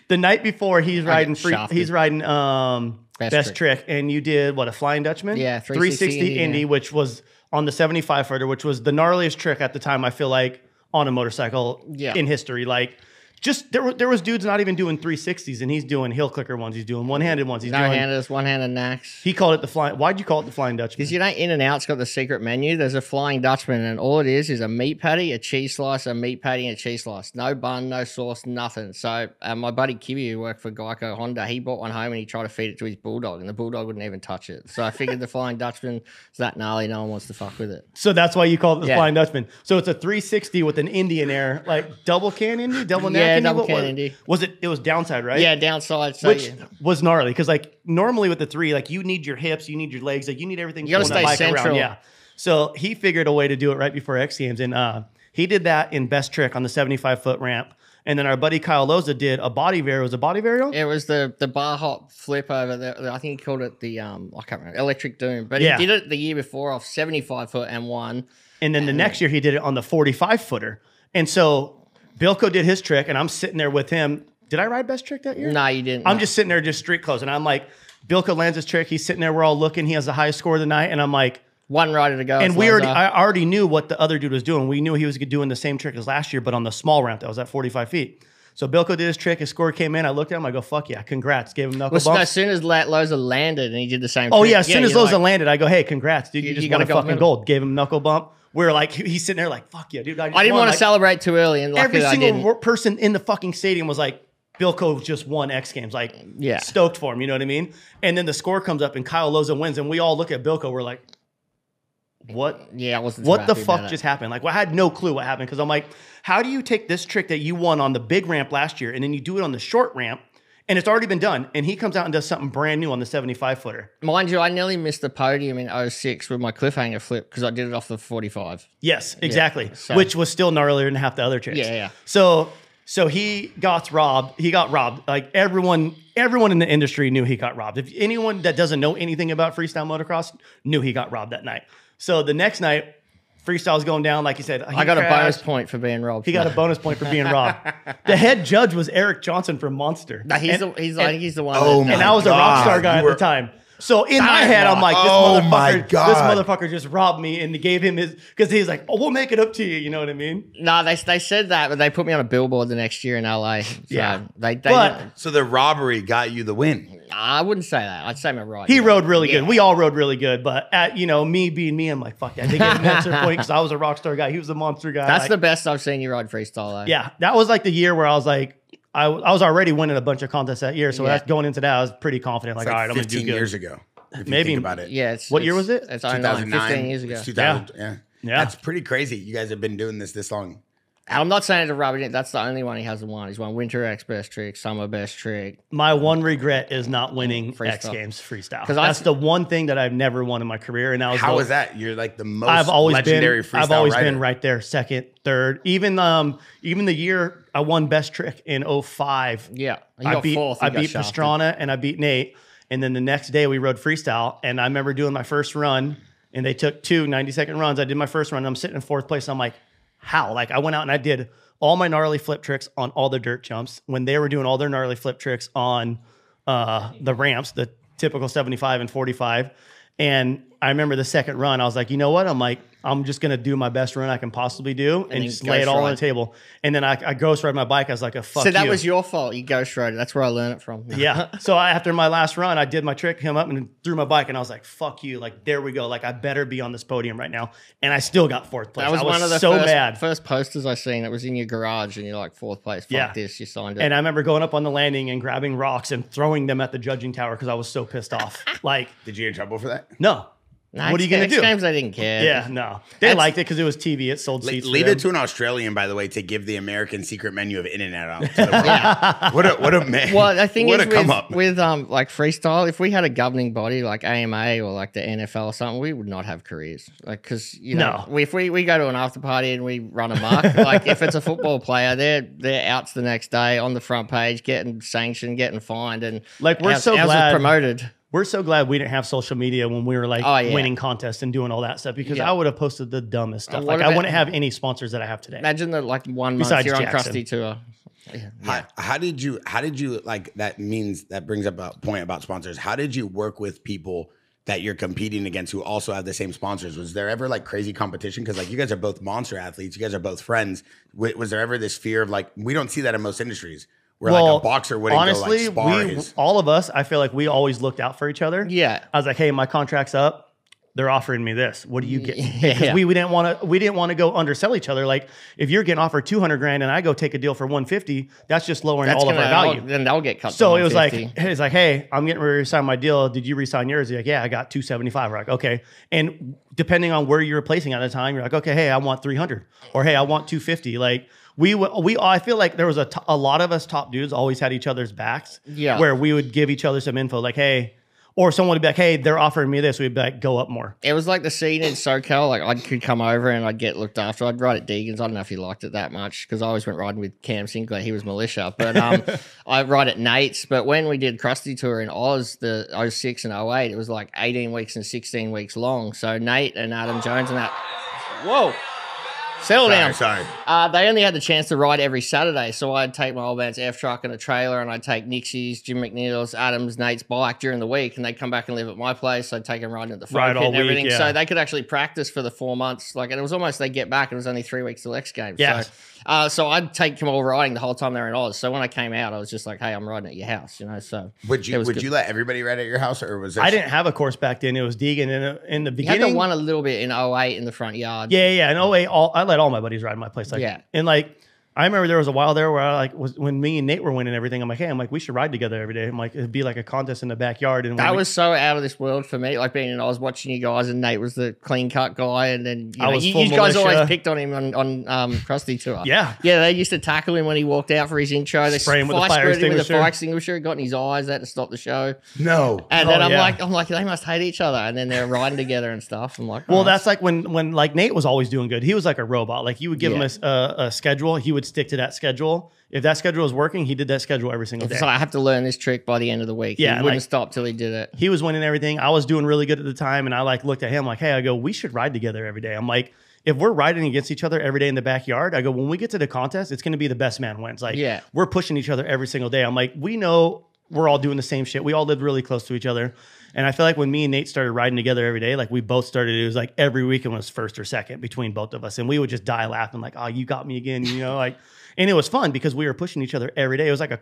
The night before, he's riding free, he's riding um Best, Best trick. trick. And you did, what, a Flying Dutchman? Yeah, three sixty, three sixty Indy, yeah. which was on the seventy-five footer, which was the gnarliest trick at the time, I feel like, on a motorcycle yeah. in history. Like, just, there, were, there was dudes not even doing three sixties, and he's doing heel clicker ones, he's doing one-handed ones. He's doing one-handed, one-handed knacks. He called it the Flying... Why'd you call it the Flying Dutchman? Because, you know, In and Out's got the secret menu. There's a Flying Dutchman, and all it is is a meat patty, a cheese slice, a meat patty, and a cheese slice. No bun, no sauce, nothing. So uh, my buddy Kibby, who worked for Geico Honda, he bought one home, and he tried to feed it to his bulldog, and the bulldog wouldn't even touch it. So I figured the Flying Dutchman is that gnarly, no one wants to fuck with it. So that's why you call it the yeah. Flying Dutchman. So it's a three sixty with an Indian air, like double can Indy, double neck. Yeah, double can Indy. Was it? It was downside, right? Yeah, downside. So Which yeah. was gnarly because, like, normally with the three, like, you need your hips, you need your legs, like, you need everything. You gotta stay central. Around. Yeah. So he figured a way to do it right before X Games, and uh, he did that in best trick on the seventy-five foot ramp. And then our buddy Kyle Loza did a body varial. Was a body varial? It was the the bar hop flip over. The, I think he called it the um I can't remember Electric Doom, but yeah. he did it the year before off seventy-five foot and one. And then the next year he did it on the forty-five footer, and so. Bilko did his trick, and I'm sitting there with him. Did I ride best trick that year? No, you didn't. I'm no. just sitting there, just street clothes, and I'm like, Bilko lands his trick. He's sitting there. We're all looking. He has the highest score of the night, and I'm like, one rider to go. And we already, I already knew what the other dude was doing. We knew he was doing the same trick as last year, but on the small ramp that was at forty-five feet. So Bilko did his trick. His score came in. I looked at him. I go, fuck yeah, congrats. Gave him knuckle well, bumps. As soon as Loza landed, and he did the same. Oh trick. yeah, as yeah, soon as Loza like, landed, I go, hey, congrats, dude. You, you just you got a fucking middle. gold. Gave him knuckle bump. We're like, he's sitting there like, fuck yeah, dude. I, just I didn't won. want to like, celebrate too early. And every single I person in the fucking stadium was like, Bilko just won X Games. Like, yeah. stoked for him, you know what I mean? And then the score comes up and Kyle Loza wins. And we all look at Bilko. We're like, what? Yeah, I wasn't What the fuck just happened? Like, well, I had no clue what happened. Because I'm like, how do you take this trick that you won on the big ramp last year and then you do it on the short ramp? And it's already been done. And he comes out and does something brand new on the seventy-five footer. Mind you, I nearly missed the podium in oh six with my cliffhanger flip because I did it off the forty-five. Yes, exactly. Yeah, so. Which was still gnarlier than half the other tricks. Yeah, yeah. So so he got robbed. He got robbed. Like everyone, everyone in the industry knew he got robbed. If anyone that doesn't know anything about freestyle motocross knew he got robbed that night. So the next night, freestyle's going down, like you said. I got crashed. a bonus point for being robbed. He got a bonus point for being robbed. The head judge was Eric Johnson from Monster. No, he's and, the, he's and, like he's the one. Oh that, my and I was God. a rock star guy you at the time. So in my head, I'm like, this oh motherfucker, this motherfucker just robbed me, and they gave him his because he's like, oh, we'll make it up to you. You know what I mean? No, they they said that, but they put me on a billboard the next year in L A. So yeah, they, they but, so the robbery got you the win. I wouldn't say that. I'd say my ride. He rode really yeah. good. We all rode really good, but at, you know, me being me, I'm like, fuck that. They gave him an extra point because I was a rock star guy. He was a monster guy. That's like, the best I've seen you ride freestyle. Though. Yeah, that was like the year where I was like. I, I was already winning a bunch of contests that year, so yeah. that's, going into that, I was pretty confident. Like, like all right, I'm gonna do good. Years ago, if maybe you think about it. Yeah, it's, what it's, year was it? It's two thousand nine. fifteen years ago. It's two thousand, yeah. yeah, yeah, that's pretty crazy. You guys have been doing this this long. I'm not saying it's a rubber. That's the only one he hasn't won. He's won Winter X Best Trick, Summer Best Trick. My one regret is not winning freestyle. X Games freestyle. Because that's I, the one thing that I've never won in my career. And I was how like, was that? You're like the most I've always legendary been, freestyle I've always writer. been right there, second, third. Even um, even the year I won Best Trick in oh five. Yeah, you I beat fourth, you I beat shafted. Pastrana and I beat Nate. And then the next day we rode freestyle, and I remember doing my first run, and they took two ninety second runs. I did my first run. And I'm sitting in fourth place. And I'm like. How? Like I went out and I did all my gnarly flip tricks on all the dirt jumps when they were doing all their gnarly flip tricks on uh, the ramps, the typical seventy-five and forty-five. And I remember the second run, I was like, you know what? I'm like, I'm just going to do my best run I can possibly do and, and just lay it all ride. on the table. And then I, I ghost ride my bike. I was like, a fuck So that you. was your fault. You ghost ride it. That's where I learned it from. Yeah. So I, after my last run, I did my trick, came up and threw my bike. And I was like, fuck you. Like, there we go. Like, I better be on this podium right now. And I still got fourth place. That was, I was one of the so first, bad. first posters I seen. It was in your garage and you're like, fourth place. Fuck yeah. this. You signed it. And I remember going up on the landing and grabbing rocks and throwing them at the judging tower because I was so pissed off. Like, did you get in trouble for that? No. Nah, what are you going to do? X Games, I didn't care. Yeah, no. They That's, liked it because it was T V. It sold seats. Leave it to an Australian, by the way, to give the American secret menu of In-N-Out to the world. yeah. What a, what a man. Well, I think what is a come with, up. with um, like freestyle, if we had a governing body like A M A or like the N F L or something, we would not have careers. Like, because, you know, no. we, if we, we go to an after party and we run a mark, like if it's a football player, they're, they're out the next day on the front page, getting sanctioned, getting fined. And like, we're ours, so ours glad. promoted. We're so glad we didn't have social media when we were like oh, yeah. winning contests and doing all that stuff because yeah. I would have posted the dumbest stuff. Like I wouldn't have any sponsors that I have today. Imagine the like one Besides month you're on Crusty Tour. yeah. How, how did you, how did you, like, that means, that brings up a point about sponsors. How did you work with people that you're competing against who also have the same sponsors? Was there ever like crazy competition? Because like you guys are both monster athletes, you guys are both friends. W was there ever this fear of like, we don't see that in most industries where well, like a boxer wouldn't honestly, go like spar we, all of us, I feel like we always looked out for each other. Yeah. I was like, hey, my contract's up. They're offering me this. What do you get? Because yeah. we, we didn't want to, we didn't want to go undersell each other. Like if you're getting offered two hundred grand and I go take a deal for one fifty, that's just lowering that's all gonna, of our value. I'll, then that'll get cut. So it was like, it's like, hey, I'm getting ready to sign my deal. Did you resign yours? You're like, yeah, I got two seventy-five. We're like, okay. And depending on where you're placing at the time, you're like, okay, hey, I want three hundred, or hey, I want two fifty. Like we, we, I feel like there was a, a lot of us top dudes always had each other's backs. Yeah. Where we would give each other some info like, hey, or someone would be like, hey, they're offering me this. We'd be like, go up more. It was like the scene in SoCal. Like, I could come over and I'd get looked after. I'd ride at Deegan's. I don't know if he liked it that much because I always went riding with Cam Sinclair. He was militia. But um, I'd ride at Nate's. But when we did Crusty Tour in Oz, the oh six and oh eight, it was like eighteen weeks and sixteen weeks long. So Nate and Adam Jones and that. Whoa. Settle sorry, down. Sorry. Uh, they only had the chance to ride every Saturday, so I'd take my old man's F truck and a trailer, and I'd take Nixie's, Jim McNeil's, Adam's, Nate's bike during the week, and they'd come back and live at my place. I'd take them riding at the fire pit and everything, week, yeah. so they could actually practice for the four months. Like, and it was almost they get back, and it was only three weeks till X Games. Yeah. So, uh, so I'd take them all riding the whole time they were in Oz. So when I came out, I was just like, "Hey, I'm riding at your house," you know. So would you would good. you let everybody ride at your house, or was this I didn't have a course back then? It was Deegan in, a, in the beginning. I had the one a little bit in oh eight in the front yard. Yeah, yeah, in oh eight, all I let. all my buddies ride my place like yeah and like I remember there was a while there where I like was when me and Nate were winning everything. I'm like, hey, I'm like, we should ride together every day. I'm like, it'd be like a contest in the backyard. And that was so out of this world for me. Like being in, I was watching you guys, and Nate was the clean cut guy, and then you, know, you, you guys always picked on him on on um, Crusty Tour. Yeah, yeah, they used to tackle him when he walked out for his intro. They sprayed him with a fire extinguisher, got in his eyes, that to stop the show. No, and oh, then I'm yeah. like, I'm like, they must hate each other, and then they're riding together and stuff. I'm like, well, oh, that's like when when like Nate was always doing good. He was like a robot. Like you would give yeah. him a, a, a schedule, he would stick to that schedule. If that schedule was working, he did that schedule every single day. So I have to learn this trick by the end of the week. Yeah, he wouldn't like, stop till he did it. He was winning everything. I was doing really good at the time, and I like looked at him like, hey, I go, we should ride together every day. I'm like, if we're riding against each other every day in the backyard, I go, when we get to the contest, it's going to be the best man wins. Like, yeah, we're pushing each other every single day. I'm like, we know we're all doing the same shit. We all live really close to each other. And I feel like when me and Nate started riding together every day, like we both started, it was like every weekend was first or second between both of us. And we would just die laughing like, oh, you got me again, you know, like, and it was fun because we were pushing each other every day. It was like a,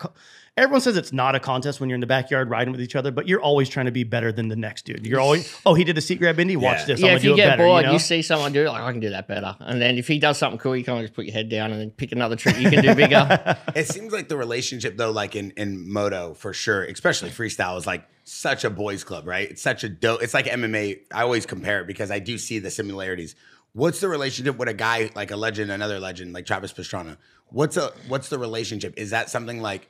everyone says it's not a contest when you're in the backyard riding with each other, but you're always trying to be better than the next dude. You're always, oh, he did a seat grab indie, watch yeah. this, yeah, I'm if gonna you do get it better, bored, you know? You see someone do it, like, I can do that better. And then if he does something cool, you can just put your head down and then pick another trick you can do bigger. It seems like the relationship though, like in, in moto for sure, especially freestyle is like, such a boys club, right? It's such a dope. It's like M M A. I always compare it because I do see the similarities. What's the relationship with a guy like a legend, another legend like Travis Pastrana? What's a what's the relationship? Is that something like,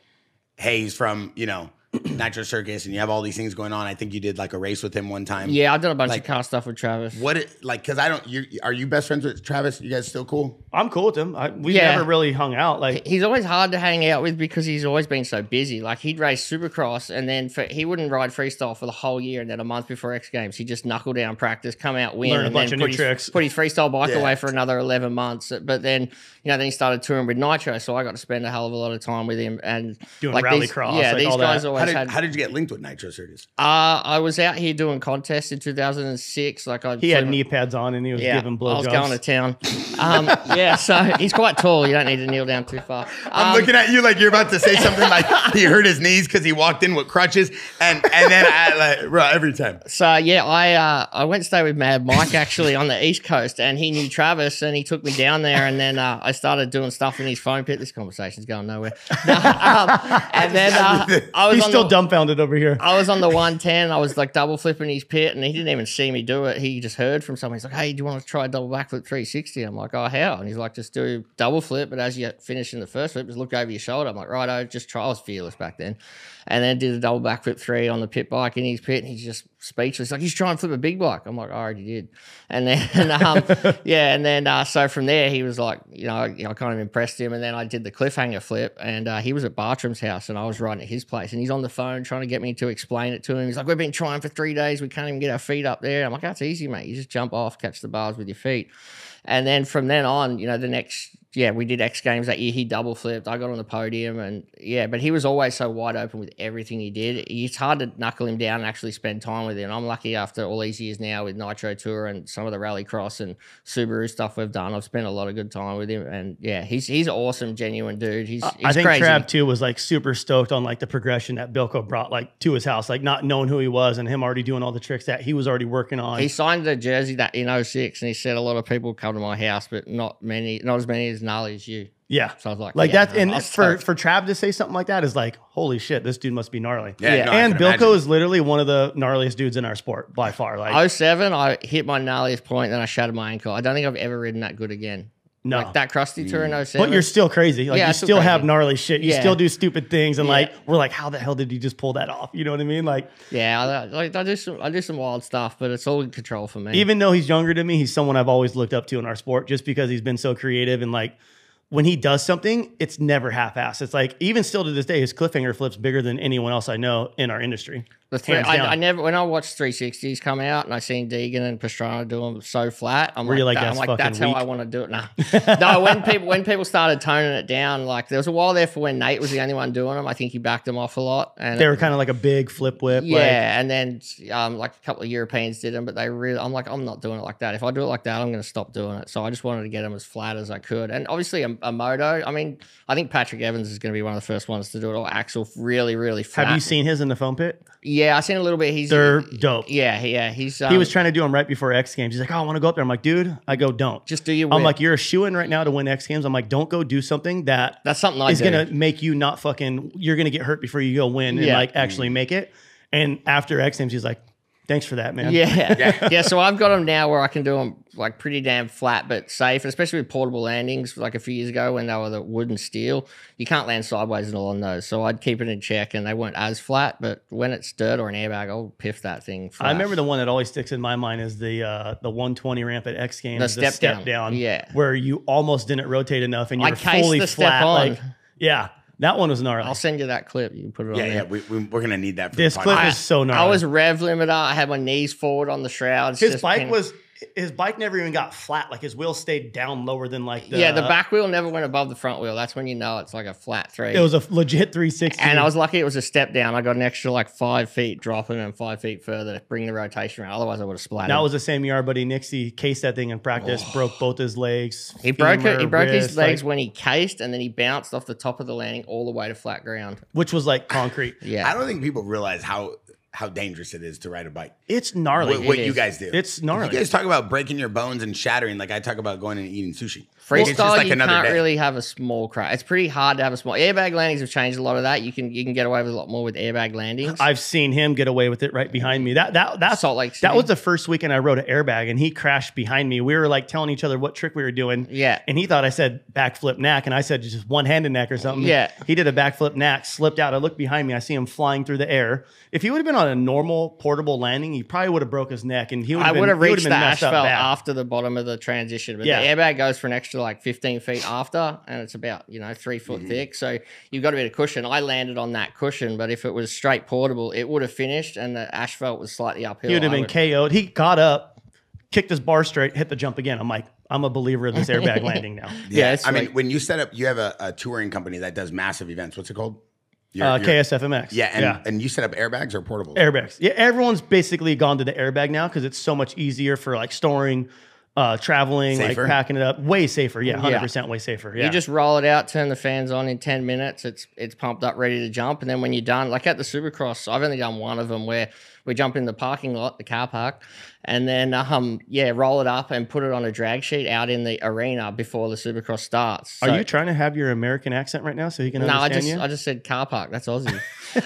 hey, he's from, you know, Nitro Circus, and you have all these things going on? I think you did like a race with him one time. Yeah, I've done a bunch like, of car stuff with Travis. What it, like? Because I don't. You are you best friends with Travis? You guys still cool? I'm cool with him. I, we yeah. never really hung out. Like he's always hard to hang out with because he's always been so busy. Like he'd race Supercross and then for, he wouldn't ride freestyle for the whole year, and then a month before X Games, he just knuckle down, practice, come out, win, learn a and bunch then of put, new his, tricks. put his freestyle bike yeah. away for another eleven months. But then you know, then he started touring with Nitro, so I got to spend a hell of a lot of time with him and doing like rally these, cross. Yeah, like these all guys that. always. How did, had, how did you get linked with Nitro Circus? Uh, I was out here doing contests in two thousand six. Like I, he had knee pads on and he was yeah, giving blowjobs. I was going to town. Um, yeah, so he's quite tall. You don't need to kneel down too far. Um, I'm looking at you like you're about to say something like he hurt his knees because he walked in with crutches, and and then I, like, right, every time. So yeah, I uh, I went to stay with Mad Mark actually on the East Coast, and he knew Travis, and he took me down there, and then uh, I started doing stuff in his phone pit. This conversation's going nowhere. No, um, and then uh, I was. He's still the, dumbfounded over here. I was on the one ten. I was like double flipping his pit, and he didn't even see me do it. He just heard from someone. He's like, hey, do you want to try a double backflip three sixty? I'm like, oh, how? And he's like, just do double flip, but as you finish in the first flip, just look over your shoulder. I'm like, righto, just try. I was fearless back then. And then did a double backflip three on the pit bike in his pit, and he's just speechless. Like, he's trying to flip a big bike. I'm like, I already did. And then, um, yeah, and then uh, so from there, he was like, you know, I, you know, I kind of impressed him. And then I did the cliffhanger flip, and uh, he was at Bartram's house, and I was riding at his place. And he's on the phone trying to get me to explain it to him. He's like, we've been trying for three days. We can't even get our feet up there. I'm like, that's easy, mate. You just jump off, catch the bars with your feet. And then from then on, you know, the next, yeah, we did X Games that year. He double flipped. I got on the podium, and yeah, but he was always so wide open with everything he did. It's hard to knuckle him down and actually spend time with him. I'm lucky after all these years now with Nitro Tour and some of the Rallycross and Subaru stuff we've done, I've spent a lot of good time with him, and yeah, he's he's awesome, genuine dude. He's, he's I think crazy. Trav too was like super stoked on like the progression that Bilko brought like to his house, like not knowing who he was and him already doing all the tricks that he was already working on. He signed the jersey that in oh six, and he said a lot of people come to my house, but not many, not as many as gnarly as you. Yeah. So I was like, like yeah, that. And for, for Trav to say something like that is like, holy shit, this dude must be gnarly. Yeah. yeah. No, and Bilko imagine. is literally one of the gnarliest dudes in our sport by far. Like oh seven, I hit my gnarliest point, then I shattered my ankle. I don't think I've ever ridden that good again. No. Like that Crusty Tour in oh seven. But you're still crazy. Like yeah, you still, still have gnarly shit. You yeah. still do stupid things. And yeah. like, we're like, how the hell did you just pull that off? You know what I mean? Like, yeah, I, I, do some, I do some wild stuff, but it's all in control for me. Even though he's younger than me, he's someone I've always looked up to in our sport just because he's been so creative. And like, when he does something, it's never half-assed. It's like, even still to this day, his cliffhanger flip's bigger than anyone else I know in our industry. The three, I, I never, when I watched three sixties come out and I seen Deegan and Pastrana do them so flat, I'm Were like, like, that's, I'm like, that's how I want to do it. No, no. When people when people started toning it down, like there was a while there for when Nate was the only one doing them. I think he backed them off a lot, and they it, were kind of like a big flip whip. Yeah, like, and then um, like a couple of Europeans did them, but they really, I'm like, I'm not doing it like that. If I do it like that, I'm going to stop doing it. So I just wanted to get them as flat as I could, and obviously a, a moto. I mean, I think Patrick Evans is going to be one of the first ones to do it. Or Axel, really, really flat. Have you seen his in the foam pit? Yeah. Yeah, I seen a little bit. He's they're dope. Yeah, yeah. He's um, he was trying to do them right before X Games. He's like, oh, I want to go up there. I'm like, dude, I go, don't. Just do your win. I'm like, you're a shoo-in right now to win X Games. I'm like, don't go do something that that's something I is do. gonna make you not fucking. You're gonna get hurt before you go win yeah. and like actually make it. And after X Games, he's like, thanks for that, man. Yeah. yeah. Yeah. So I've got them now where I can do them like pretty damn flat, but safe, and especially with portable landings. Like a few years ago when they were the wood and steel, you can't land sideways and all on those. So I'd keep it in check and they weren't as flat, but when it's dirt or an airbag, I'll piff that thing flat. I remember the one that always sticks in my mind is the uh, the one twenty ramp at X Games. The step, the step down. down. Yeah. Where you almost didn't rotate enough and you I were fully the flat. Step on. Like, yeah. That one was gnarly. I'll send you that clip. You can put it on yeah, there. Yeah, we, we, we're going to need that. For this the clip I, is so gnarly. I was rev limiter. I had my knees forward on the shrouds. His bike pin. was, his bike never even got flat. Like his wheel stayed down lower than like the... Yeah, the back wheel never went above the front wheel. That's when you know it's like a flat three. It was a legit three sixty. And I was lucky it was a step down. I got an extra like five feet dropping and five feet further to bring the rotation around. Otherwise, I would have splatted. That was the same year our buddy Nixie cased that thing in practice, oh. broke both his legs. He broke femur, it. He broke wrist, his legs like, when he cased, and then he bounced off the top of the landing all the way to flat ground. Which was like concrete. yeah. I don't think people realize how... how dangerous it is to ride a bike. It's gnarly. What, what it you is. guys do. It's gnarly. You guys talk about breaking your bones and shattering. Like I talk about going and eating sushi. Freestyle, it's just like you another can't day. really have a small crash. It's pretty hard to have a small. Airbag landings have changed a lot of that. You can you can get away with a lot more with airbag landings. I've seen him get away with it right behind me. That that that's Salt Lake City. That was the first weekend I rode an airbag and he crashed behind me. We were like telling each other what trick we were doing. Yeah. And he thought I said backflip knack and I said just one handed knack or something. Yeah. He did a backflip knack, slipped out. I looked behind me. I see him flying through the air. If he would have been on a normal portable landing, he probably would have broke his neck, and he would have been, reached been the asphalt after the bottom of the transition. But yeah. the airbag goes for an extra like fifteen feet after, and it's about you know three foot mm-hmm. thick. So you've got a bit of cushion. I landed on that cushion, but if it was straight portable, it would have finished, and the asphalt was slightly uphill. He would have been K O'd. He got up, kicked his bar straight, hit the jump again. I'm like, I'm a believer of this airbag landing now. Yeah, yeah I like, mean, when you set up, you have a, a touring company that does massive events. What's it called? Your, uh, your, K S F M X. Yeah and, yeah, and you set up airbags or portables? Airbags. Yeah, everyone's basically gone to the airbag now because it's so much easier for like storing, uh, traveling, safer. like packing it up. Way safer. Yeah, one hundred percent yeah. way safer. Yeah. You just roll it out, turn the fans on in ten minutes. It's it's pumped up, ready to jump. And then when you're done, like at the Supercross, I've only done one of them where we jump in the parking lot, the car park, and then, um, yeah, roll it up and put it on a drag sheet out in the arena before the Supercross starts. So, are you trying to have your American accent right now so he can understand No, I just, you? I just said car park. That's Aussie.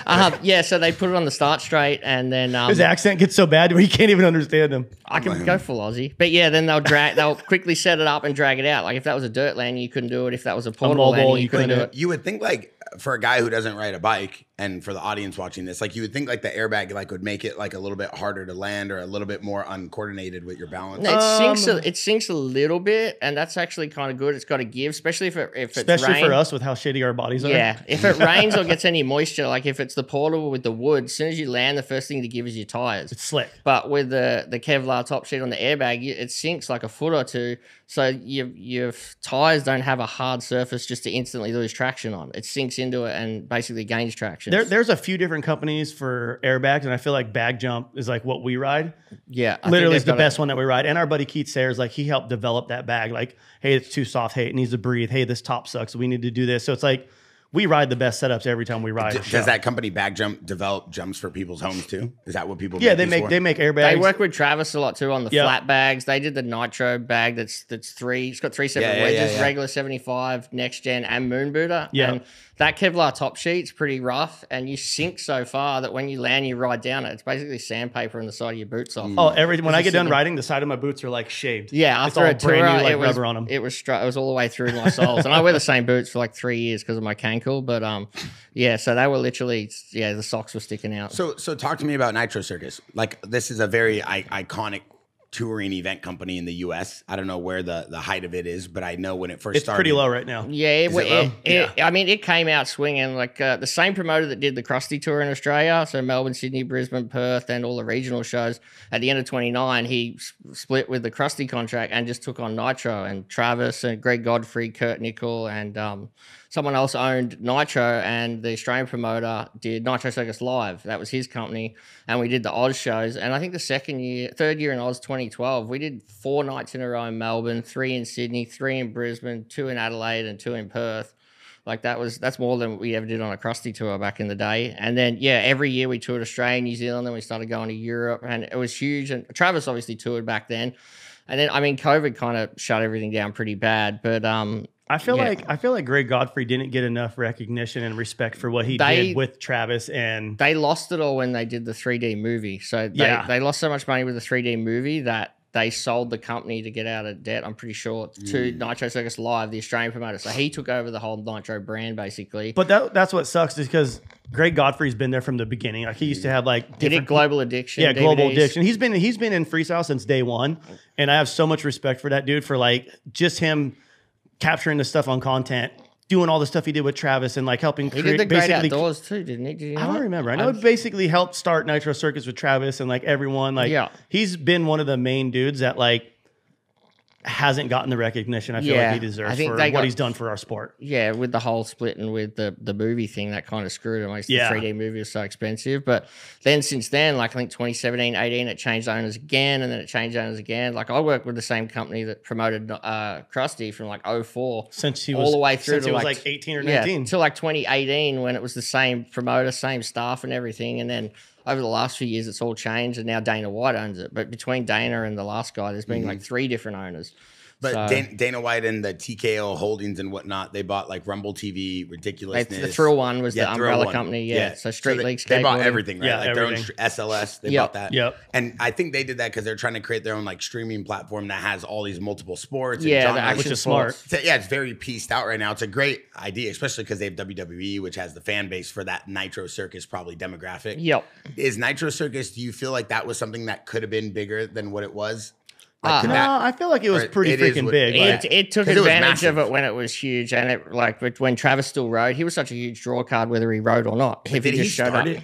um, yeah, so they put it on the start straight and then... Um, his accent gets so bad where he can't even understand them. I can go full Aussie. But yeah, then they'll drag. They'll quickly set it up and drag it out. Like if that was a dirt landing, you couldn't do it. If that was a portable landing, you couldn't do it. You would think like... for a guy who doesn't ride a bike and for the audience watching this, like you would think like the airbag like would make it like a little bit harder to land or a little bit more uncoordinated with your balance. No, it, um, sinks a, it sinks a little bit and that's actually kind of good. It's got to give, especially if it, if it's Especially rain. for us with how shitty our bodies are. Yeah. If it rains or gets any moisture, like if if it's the portable with the wood, as soon as you land, the first thing they give is your tires. It's slick. But with the the Kevlar top sheet on the airbag, it sinks like a foot or two. So your your tires don't have a hard surface just to instantly lose traction on. It sinks into it and basically gains traction. There, there's a few different companies for airbags, and I feel like Bag Jump is like what we ride. Yeah, I literally is the best one that we ride. And our buddy Keith Sayers, like he helped develop that bag. Like, hey, it's too soft. Hey, it needs to breathe. Hey, this top sucks. We need to do this. So it's like, we ride the best setups every time we ride. Does that company Bag Jump develop jumps for people's homes too? Is that what people? Yeah, they make they make airbags. They work with Travis a lot too on the yep. flat bags. They did the Nitro bag that's that's three. It's got three separate yeah, wedges, yeah, yeah, yeah. regular seventy-five, next gen, and moon booter. Yeah, and that Kevlar top sheet's pretty rough, and you sink so far that when you land, you ride down it. It's basically sandpaper on the side of your boots off. Mm. Oh, every when I get done riding, the side of my boots are like shaved. Yeah, after a tour, like, it was rubber on them. It was it was all the way through my soles, and I wear the same boots for like three years because of my cane. Cool, but um, yeah. So they were literally, yeah, the socks were sticking out. So, so talk to me about Nitro Circus. Like, this is a very I iconic touring event company in the U S. I don't know where the the height of it is, but I know when it first it's started, it's pretty low right now. Yeah, it, it, it, low? It, yeah. I mean, it came out swinging. Like uh, the same promoter that did the Crusty Tour in Australia, so Melbourne, Sydney, Brisbane, Perth, and all the regional shows. At the end of twenty-nine, he split with the Crusty contract and just took on Nitro and Travis and Greg Godfrey, Kurt Nickel, and um. someone else owned Nitro, and the Australian promoter did Nitro Circus Live. That was his company, and we did the Oz shows. And I think the second year, third year in Oz twenty twelve, we did four nights in a row in Melbourne, three in Sydney, three in Brisbane, two in Adelaide, and two in Perth. Like that was that's more than we ever did on a Crusty tour back in the day. And then yeah, every year we toured Australia, New Zealand, then we started going to Europe, and it was huge. And Travis obviously toured back then, and then I mean COVID kind of shut everything down pretty bad, but um. I feel yeah. like I feel like Greg Godfrey didn't get enough recognition and respect for what he they, did with Travis, and they lost it all when they did the three D movie. So they, yeah. they lost so much money with the three D movie that they sold the company to get out of debt, I'm pretty sure, to mm. Nitro Circus Live, the Australian promoter. So he took over the whole Nitro brand, basically. But that, that's what sucks, is because Greg Godfrey's been there from the beginning. Like, he used to have, like, different... He did Global Addiction. Yeah, D V Ds. Global Addiction. He's been, he's been in freestyle since day one, and I have so much respect for that dude for, like, just him... capturing the stuff on content, doing all the stuff he did with Travis, and like helping create. He did the Great Outdoors too, didn't he? Did you know I don't that? remember. I know it basically helped start Nitro Circus with Travis and like everyone. Like yeah. he's been one of the main dudes that like hasn't gotten the recognition I feel yeah. like he deserves for got, what he's done for our sport. Yeah, with the whole split and with the the movie thing, that kind of screwed him. Like yeah. the three D movie was so expensive. But then since then, like I think twenty seventeen, eighteen, it changed owners again, and then it changed owners again. Like I worked with the same company that promoted uh, Crusty from like oh four. Since he all was, the way through since to he was like, like eighteen or nineteen. Yeah, to like twenty eighteen when it was the same promoter, same staff and everything. And then over the last few years, it's all changed, and now Dana White owns it. But between Dana and the last guy, there's been mm-hmm. like three different owners. But so, Dana, Dana White and the T K O Holdings and whatnot, they bought like Rumble T V, Ridiculousness. They, the Thrill One was yeah, the umbrella one. company, yeah. yeah. So Street so League Skateboarding. They bought everything, right? Yeah, like everything. Their own S L S, they yep. bought that. Yep. And I think they did that because they're trying to create their own like streaming platform that has all these multiple sports. And yeah, the action which is smart. So, yeah, it's very pieced out right now. It's a great idea, especially because they have W W E, which has the fan base for that Nitro Circus probably demographic. Yep. Is Nitro Circus, do you feel like that was something that could have been bigger than what it was? Like, uh, no, that, I feel like it was pretty it freaking what, big. It, like, it took advantage it of it when it was huge, and it like but when Travis still rode, he was such a huge draw card whether he rode or not. If did he just he showed started? up,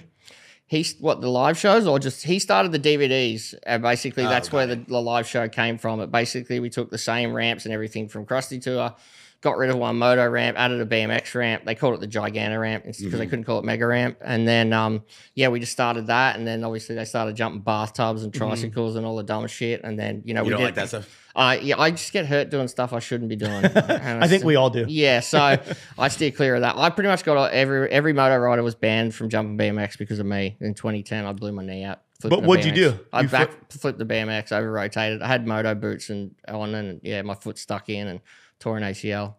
he what the live shows or just he started the D V Ds, and basically oh, that's where the, the live show came from. It basically we took the same ramps and everything from Crusty Tour, got rid of one moto ramp, added a B M X ramp. They called it the Giganta ramp because mm-hmm. they couldn't call it Mega Ramp. And then, um, yeah, we just started that. And then obviously they started jumping bathtubs and tricycles mm-hmm. and all the dumb shit. And then, you know, you we don't did, like that stuff. Uh, yeah, I just get hurt doing stuff I shouldn't be doing. I think we all do. Yeah, so I steer clear of that. I pretty much got every every moto rider was banned from jumping B M X because of me. In twenty ten, I blew my knee out. But what'd you do? I you back flip flipped the B M X, over rotated. I had moto boots and on, and yeah, my foot stuck in and tore an A C L.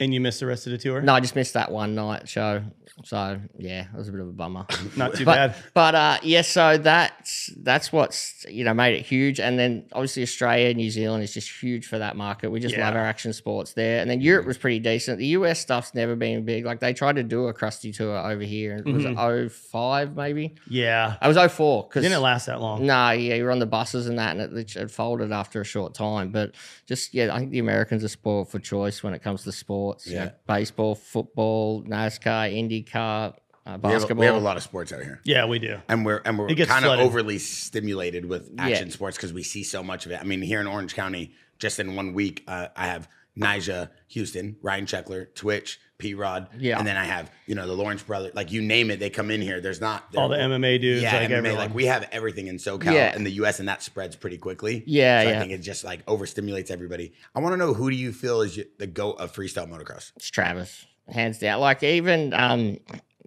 And you missed the rest of the tour? No, I just missed that one night show. So yeah, it was a bit of a bummer. Not too but, bad. But uh, yeah, so that's that's what's you know made it huge. And then obviously Australia, New Zealand is just huge for that market. We just yeah. love our action sports there. And then Europe was pretty decent. The U S stuff's never been big. Like they tried to do a Crusty tour over here, and mm-hmm. it was oh five maybe. Yeah, I was oh four because didn't it last that long. No, nah, yeah, you were on the buses and that, and it, it folded after a short time. But just yeah, I think the Americans are spoiled for choice when it comes to sport. Yeah. You know, baseball, football, NASCAR, IndyCar, Uh, basketball. We have, a, we have a lot of sports out here. Yeah, we do. And we're and we're kind of overly stimulated with action yeah. sports because we see so much of it. I mean, here in Orange County, just in one week, uh, I have Nyjah Houston, Ryan Sheckler, Twitch, P-Rod. Yeah. And then I have, you know, the Lawrence brothers. Like, you name it, they come in here. There's not. All the M M A dudes. Yeah, like, M M A, everyone. Like we have everything in SoCal yeah. and the U S, and that spreads pretty quickly. Yeah, so yeah. I think it just, like, overstimulates everybody. I want to know, who do you feel is the GOAT of freestyle motocross? It's Travis. Hands down. Like, even... um.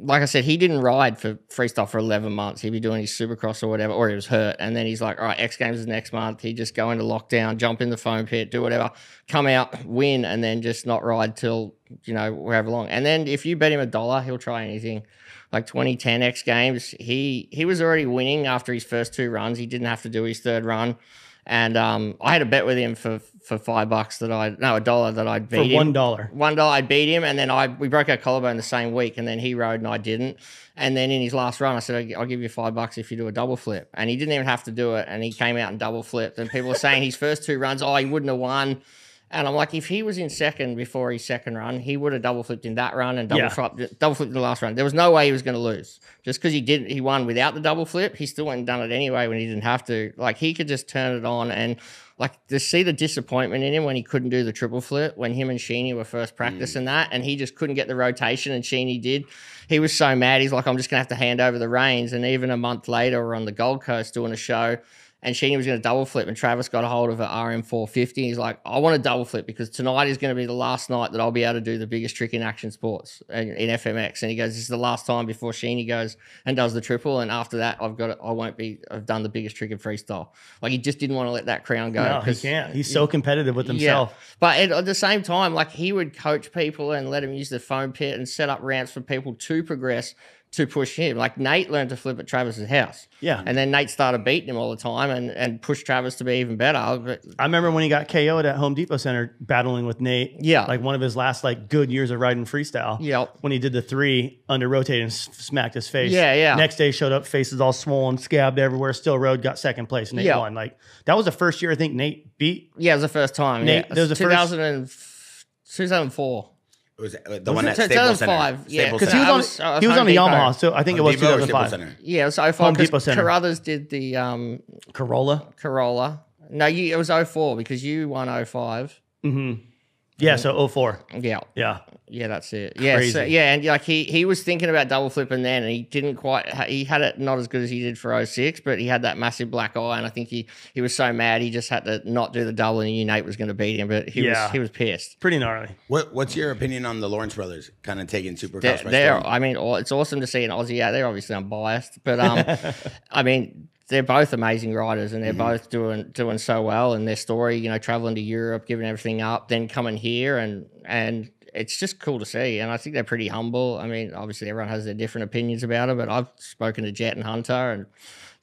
Like I said, he didn't ride for freestyle for eleven months. He'd be doing his supercross or whatever, or he was hurt. And then he's like, all right, X Games is next month. He'd just go into lockdown, jump in the foam pit, do whatever, come out, win, and then just not ride till, you know, wherever long. And then if you bet him a dollar, he'll try anything. Like twenty ten X Games, he, he was already winning after his first two runs. He didn't have to do his third run. And um, I had a bet with him for for five bucks that I no a dollar that I'd beat him. For one dollar, one dollar I beat him, and then I we broke our collarbone the same week, and then he rode and I didn't. And then in his last run, I said, I'll give you five bucks if you do a double flip. And he didn't even have to do it, and he came out and double flipped. And people were saying his first two runs, oh, he wouldn't have won. And I'm like, if he was in second before his second run, he would have double flipped in that run and double yeah. flipped, double flipped in the last run. There was no way he was going to lose. Just because he did, he won without the double flip, he still went and done it anyway when he didn't have to. Like, he could just turn it on. And like, to see the disappointment in him when he couldn't do the triple flip, when him and Sheeny were first practicing mm. that, and he just couldn't get the rotation, and Sheeny did. He was so mad. He's like, I'm just going to have to hand over the reins. And even a month later, we're on the Gold Coast doing a show, and Sheeny was going to double flip, and Travis got a hold of an R M four fifty. He's like, I want to double flip because tonight is going to be the last night that I'll be able to do the biggest trick in action sports in, in F M X. And he goes, this is the last time before Sheeny goes and does the triple. And after that, I've got, I won't be, I've done the biggest trick in freestyle. Like, he just didn't want to let that crown go. No, he can't. He's so competitive with himself. Yeah. But at, at the same time, like, he would coach people and let them use the foam pit and set up ramps for people to progress, to push him. Like, Nate learned to flip at Travis's house. Yeah. And then Nate started beating him all the time and, and pushed Travis to be even better. But I remember when he got K O'd at Home Depot Center battling with Nate. Yeah. Like, one of his last, like, good years of riding freestyle. Yeah. When he did the three under rotated and smacked his face. Yeah, yeah. Next day showed up, faces all swollen, scabbed everywhere, still rode, got second place. Nate yeah. won. Like, that was the first year I think Nate beat. Yeah, it was the first time. Nate, yeah. There was a two thousand four. It was the was one that two thousand five, yeah, because he was on, was, uh, he was on the Depot. Yamaha, so I think Home it was Depot two thousand five. Yeah, it was oh five. Home Depot Center. Carruthers did the um, Corolla. Corolla. No, you, it was oh four because you won oh five. Mm-hmm. Yeah, so oh four. Yeah. Yeah. Yeah, that's it. Yeah, Crazy. So, yeah, and like he he was thinking about double flipping then, and he didn't quite, he had it not as good as he did for oh six, but he had that massive black eye, and I think he he was so mad he just had to not do the double, and he knew Nate was going to beat him, but he yeah. was he was pissed. Pretty gnarly. What What's your opinion on the Lawrence brothers kind of taking Supercross? They're, I mean, it's awesome to see an Aussie out there. Obviously, I'm biased, but um, I mean, they're both amazing riders, and they're mm-hmm. both doing doing so well. And their story, you know, traveling to Europe, giving everything up, then coming here, and and it's just cool to see. And I think they're pretty humble. I mean, obviously everyone has their different opinions about it, but I've spoken to Jet and Hunter, and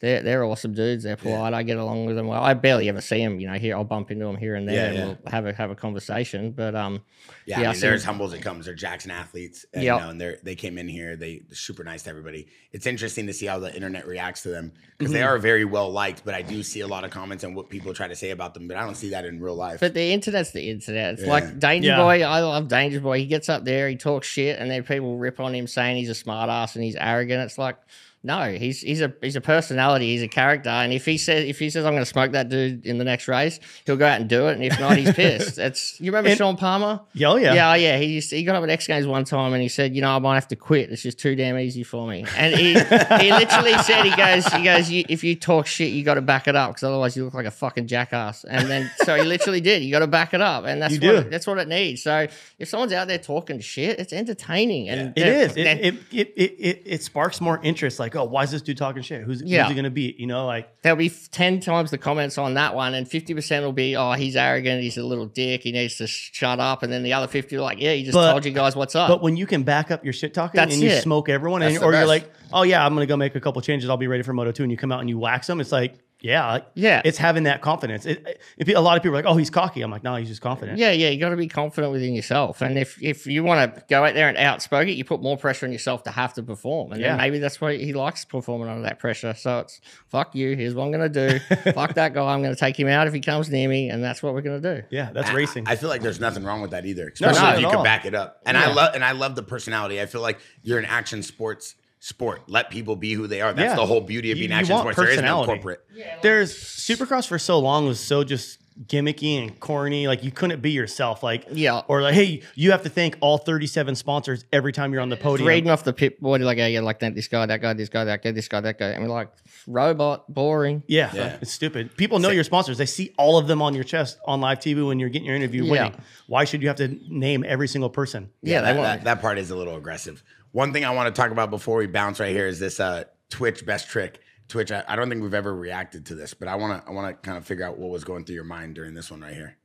they're they're awesome dudes. They're polite. Yeah. I get along with them well. I barely ever see them. You know, here I'll bump into them here and there, yeah, and yeah. we'll have a have a conversation. But um, yeah, yeah I mean, they're as humble as it comes. They're Jackson athletes, and, yep. you know, and they they came in here. They they're super nice to everybody. It's interesting to see how the internet reacts to them because mm-hmm. they are very well liked. But I do see a lot of comments on what people try to say about them, but I don't see that in real life. But the internet's the internet. It's yeah. like Danger yeah. Boy. I love Danger Boy. He gets up there, he talks shit, and then people rip on him saying he's a smart ass and he's arrogant. It's like, no, he's he's a he's a personality, he's a character, and if he says if he says I'm going to smoke that dude in the next race, he'll go out and do it, and if not, he's pissed. It's you remember and, Sean Palmer? Yeah, oh yeah, yeah, yeah. He used to, he got up at X Games one time and he said, you know, I might have to quit. It's just too damn easy for me. And he he literally said he goes he goes you, if you talk shit, you got to back it up because otherwise you look like a fucking jackass. And then so he literally did. You got to back it up, and that's you what it, that's what it needs. So if someone's out there talking shit, it's entertaining, and yeah, it is. It it, it it it it sparks more interest. Like, Like, oh, why is this dude talking shit? Who's, yeah. who's he going to beat? You know, like, there'll be ten times the comments on that one, and fifty percent will be, oh, he's arrogant, he's a little dick, he needs to shut up. And then the other fifty are like, yeah, he just but, told you guys what's up. But when you can back up your shit talking That's and you it. smoke everyone, and, or best. You're like, oh, yeah, I'm going to go make a couple changes, I'll be ready for Moto two, and you come out and you wax them, it's like, yeah, yeah, it's having that confidence. It, it, a lot of people are like, oh, he's cocky. I'm like, no, he's just confident. Yeah, yeah, you got to be confident within yourself. And if if you want to go out there and outspoke it, you put more pressure on yourself to have to perform. And yeah. then maybe that's why he likes performing under that pressure. So it's, fuck you, here's what I'm going to do. Fuck that guy, I'm going to take him out if he comes near me, and that's what we're going to do. Yeah, that's I, racing. I feel like there's nothing wrong with that either, especially no, no, if you can all. back it up. And, yeah. I love, and I love the personality. I feel like you're an action sports sport. Let people be who they are. That's yeah. the whole beauty of being you, action you sports. There is no corporate. Yeah, like, There's Supercross for so long was so just gimmicky and corny. Like you couldn't be yourself. Like yeah, or like hey, you have to thank all thirty-seven sponsors every time you're on the podium. It's reading off the pit board like yeah, like that, this guy, that guy, this guy, that guy, this guy, that guy. I mean, like robot, boring. Yeah, yeah. Like, it's stupid. People know so, your sponsors. They see all of them on your chest on live T V when you're getting your interview. Yeah. Winning. Why should you have to name every single person? Yeah, yeah that, that that part is a little aggressive. One thing I want to talk about before we bounce right here is this uh, Twitch best trick. Twitch, I, I don't think we've ever reacted to this, but I want to I want to kind of figure out what was going through your mind during this one right here.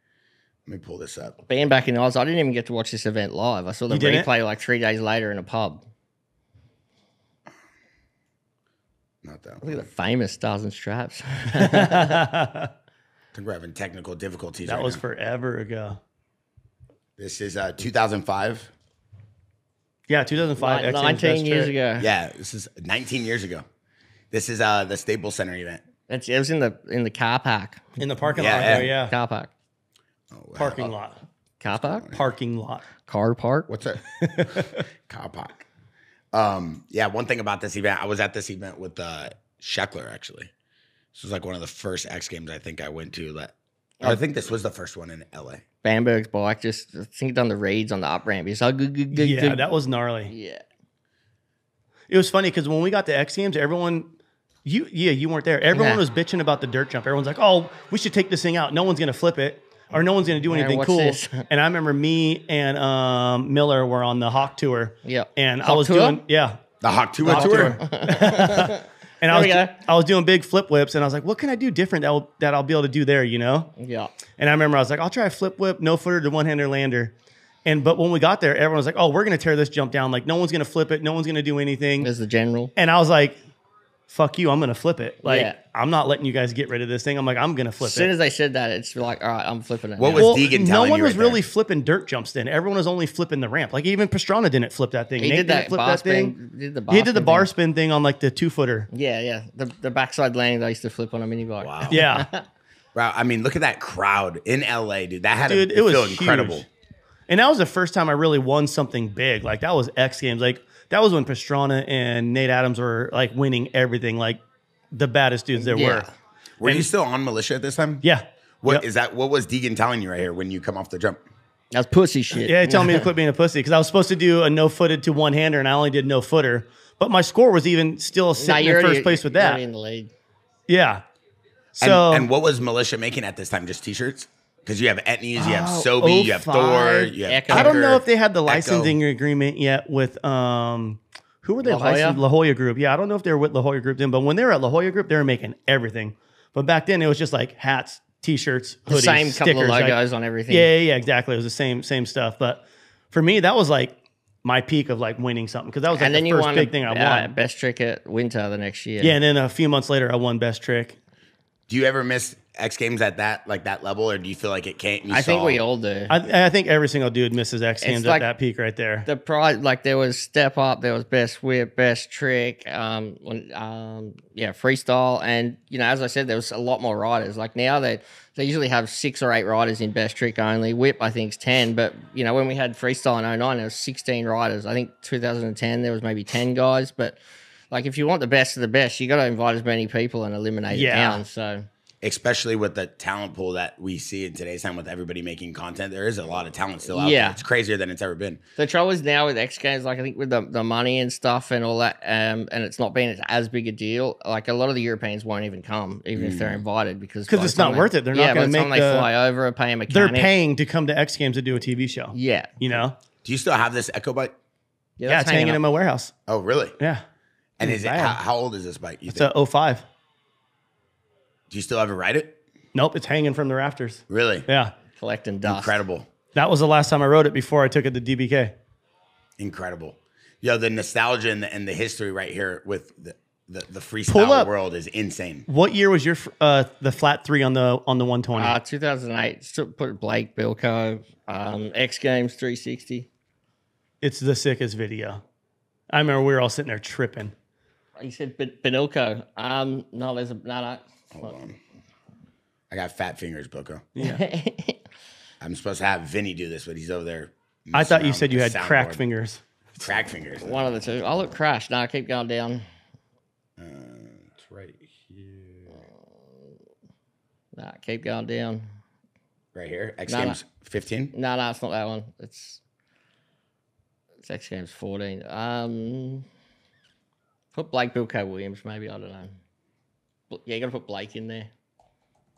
Let me pull this up. Being back in Oz, I didn't even get to watch this event live. I saw the replay like three days later in a pub. Not that one. Look at the famous Stars and Straps. I think we're having technical difficulties right now. That was forever ago. This is uh, two thousand five. Yeah, two thousand five. Like, nineteen years ago. Yeah, this is nineteen years ago. This is uh, the Staples Center event. It's, it was in the in the car park. In the parking yeah, lot. Yeah. There, yeah, car park. Oh, wow. Parking lot. Car park. Parking lot. Car park. What's that? Car park. Um, yeah. One thing about this event, I was at this event with uh, Sheckler actually. This was like one of the first X Games I think I went to. That oh, I think this was the first one in L A. Bamberg's bike just I think done the raids on the up ramp. He's like, good, good, good, yeah, good. That was gnarly. Yeah, it was funny because when we got to X Games, everyone, you yeah, you weren't there. Everyone nah. was bitching about the dirt jump. Everyone's like, oh, we should take this thing out. No one's gonna flip it, or no one's gonna do anything yeah, cool. This? And I remember me and um, Miller were on the Hawk Tour. Yeah, and Hawk I was tour? doing yeah the Hawk Tour the Hawk tour. tour. And I was, I was doing big flip whips, and I was like, what can I do different that, will, that I'll be able to do there, you know? Yeah. And I remember I was like, I'll try a flip whip, no-footer to one-hander lander. And But when we got there, everyone was like, oh, we're going to tear this jump down. Like, no one's going to flip it. No one's going to do anything. As the general. And I was like, fuck you. I'm going to flip it. Like, yeah. I'm not letting you guys get rid of this thing. I'm like, I'm going to flip it. As soon as they said that, it's like, all right, I'm flipping it. What now. was well, Deegan telling you? No one you was right really there? flipping dirt jumps then. Everyone was only flipping the ramp. Like, even Pastrana didn't flip that thing. He Nate did that, flip bar that spin, thing. Did the bar he did the bar spin thing, thing on, like, the two-footer. Yeah, yeah. The, the backside lane they used to flip on a mini bike. Wow. Yeah. Wow. I mean, look at that crowd in L A, dude. That had dude, a, it, it was incredible. Huge. And that was the first time I really won something big. Like, that was X Games. Like, that was when Pastrana and Nate Adams were, like, winning everything. Like, the baddest dudes there yeah. were. Were and, you still on militia at this time? Yeah. What yep. is that? What was Deegan telling you right here when you come off the jump? That was pussy shit. Yeah, he told me to quit being a pussy because I was supposed to do a no-footed to one-hander, and I only did no-footer. But my score was even still sitting nah, in first place with that. You're in the lead. Yeah. So and, and what was militia making at this time? Just T-shirts? Because you have Etnies, oh, you have Sobe, you have Thor, you have Echo. I don't know if they had the licensing Echo. agreement yet with um, who were they? La Jolla? Licensed? La Jolla Group. Yeah, I don't know if they were with La Jolla Group then, but when they were at La Jolla Group, they were making everything. But back then, it was just like hats, T-shirts, hoodies, the same stickers, couple of logos like, on everything. Yeah, yeah, exactly. It was the same, same stuff. But for me, that was like my peak of like winning something because that was like and the then first you won big a, thing I won. Uh, best trick at winter the next year. Yeah, and then a few months later, I won best trick. Do you ever miss X Games at that like that level, or do you feel like it can't? You I saw, think we all do. I, I think every single dude misses X Games like at that peak right there. The prize, like there was step up, there was best whip, best trick, um, um, yeah, freestyle, and you know, as I said, there was a lot more riders. Like now they they usually have six or eight riders in best trick only. Whip I think is ten, but you know when we had freestyle in oh nine, there was sixteen riders. I think two thousand ten there was maybe ten guys, but. Like, if you want the best of the best, you got to invite as many people and eliminate yeah. it down. So, especially with the talent pool that we see in today's time with everybody making content, there is a lot of talent still out yeah. there. It's crazier than it's ever been. The trouble is now with X Games, like, I think with the, the money and stuff and all that, um, and it's not been as big a deal. Like, a lot of the Europeans won't even come, even mm. if they're invited. Because it's not they, worth it. They're yeah, not going to make the, they fly over or pay a mechanic. They're paying to come to X Games to do a T V show. Yeah. You know? Do you still have this Echo bike? Yeah, yeah it's hanging, hanging in my warehouse. Oh, really? Yeah. And is it, how, how old is this bike? You it's think? a oh five. Do you still ever ride it? Nope, it's hanging from the rafters. Really? Yeah. Collecting dust. Incredible. That was the last time I rode it before I took it to D B K. Incredible. Yo, the nostalgia and the, and the history right here with the, the, the freestyle world is insane. What year was your uh, the flat three on the on the one twenty? Uh, two thousand eight. Still put Blake Bilko, um, X Games three sixty. It's the sickest video. I remember we were all sitting there tripping. You said Binilko. Um, no, there's a... No, no. Hold on. I got fat fingers, Bilko. Yeah. I'm supposed to have Vinny do this, but he's over there. I thought you said you had crack fingers. Crack fingers. One of the two. Oh, look, crashed. No, keep going down. Uh, it's right here. No, keep going down. Right here? X no, Games no. fifteen? No, no, it's not that one. It's, it's X Games fourteen. Um, put Blake Bilko Williams, maybe. I don't know. Yeah, you got to put Blake in there.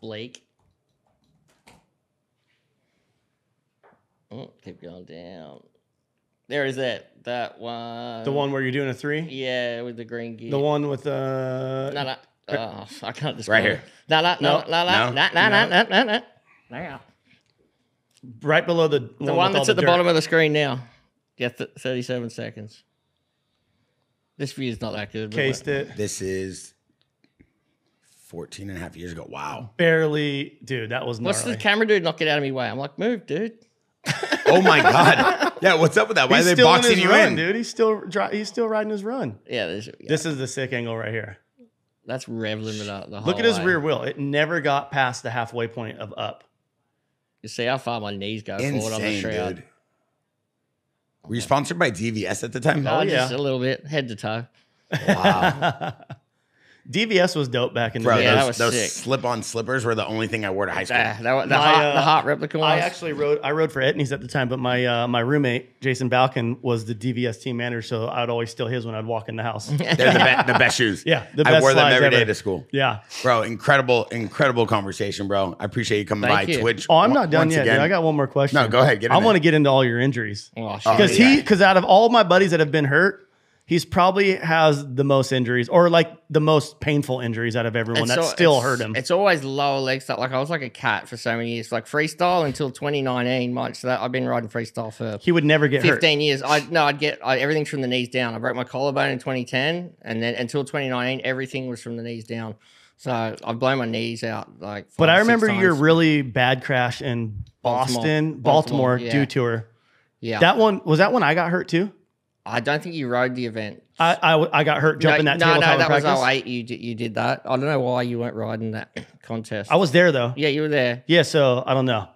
Blake. Oh, keep going down. There is that. That one. The one where you're doing a three? Yeah, with the green gear. The one with the... Uh... No, no. Oh, I can't describe it. Right here. No, no, no, no, no, no, no, no, no, no, no, no. Right below the... The one, one that's at the, the bottom of the screen now. Yeah, thirty-seven seconds. This view is not that good. Cased it. This is... fourteen and a half years ago. Wow. Barely. Dude, that was gnarly. What's the camera dude not get out of my way? I'm like, move, dude. Oh my god! Yeah, what's up with that? Why he's are they boxing in you run, in, dude? He's still he's still riding his run. Yeah, this, yeah. This is the sick angle right here. That's rev limit up the whole Look at his way. Rear wheel; it never got past the halfway point of up. You see how far my knees go Insane, forward on the shroud. Dude. Were you sponsored by D V S at the time? Oh, oh yeah, just a little bit, head to toe. Wow. D V S was dope back in the Bro, day. Those, yeah, was those sick. Slip-on slippers were the only thing I wore to high school. Uh, that, the, my, hot, uh, the hot replica ones. I actually rode. I rode for Etnies at the time, but my uh, my roommate Jason Balkin was the D V S team manager, so I'd always steal his when I'd walk in the house. They're the, be the best shoes. Yeah, the best I wore them every ever. day to school. Yeah, bro, incredible, incredible conversation, bro. I appreciate you coming Thank by you. Twitch. Oh, I'm not done yet, dude. I got one more question. No, go ahead. Get in I want to get into all your injuries because oh, oh, he because yeah. out of all my buddies that have been hurt. He's probably has the most injuries or like the most painful injuries out of everyone it's that all, still hurt him. It's always lower leg stuff. Like I was like a cat for so many years, like freestyle until twenty nineteen. Much that I've been riding freestyle for. He would never get fifteen hurt. years. I no, I'd get I, everything from the knees down. I broke my collarbone in twenty ten, and then until twenty nineteen, everything was from the knees down. So I've blown my knees out like. Five, but I remember your really bad crash in Boston, Baltimore, Baltimore, Baltimore yeah. Dew Tour. Yeah, that one was that one I got hurt too. I don't think you rode the event. I I, I got hurt jumping no, that table. No, no, that practice. was oh eight. You did, you did that. I don't know why you weren't riding that contest. I was there though. Yeah, you were there. Yeah, so I don't know.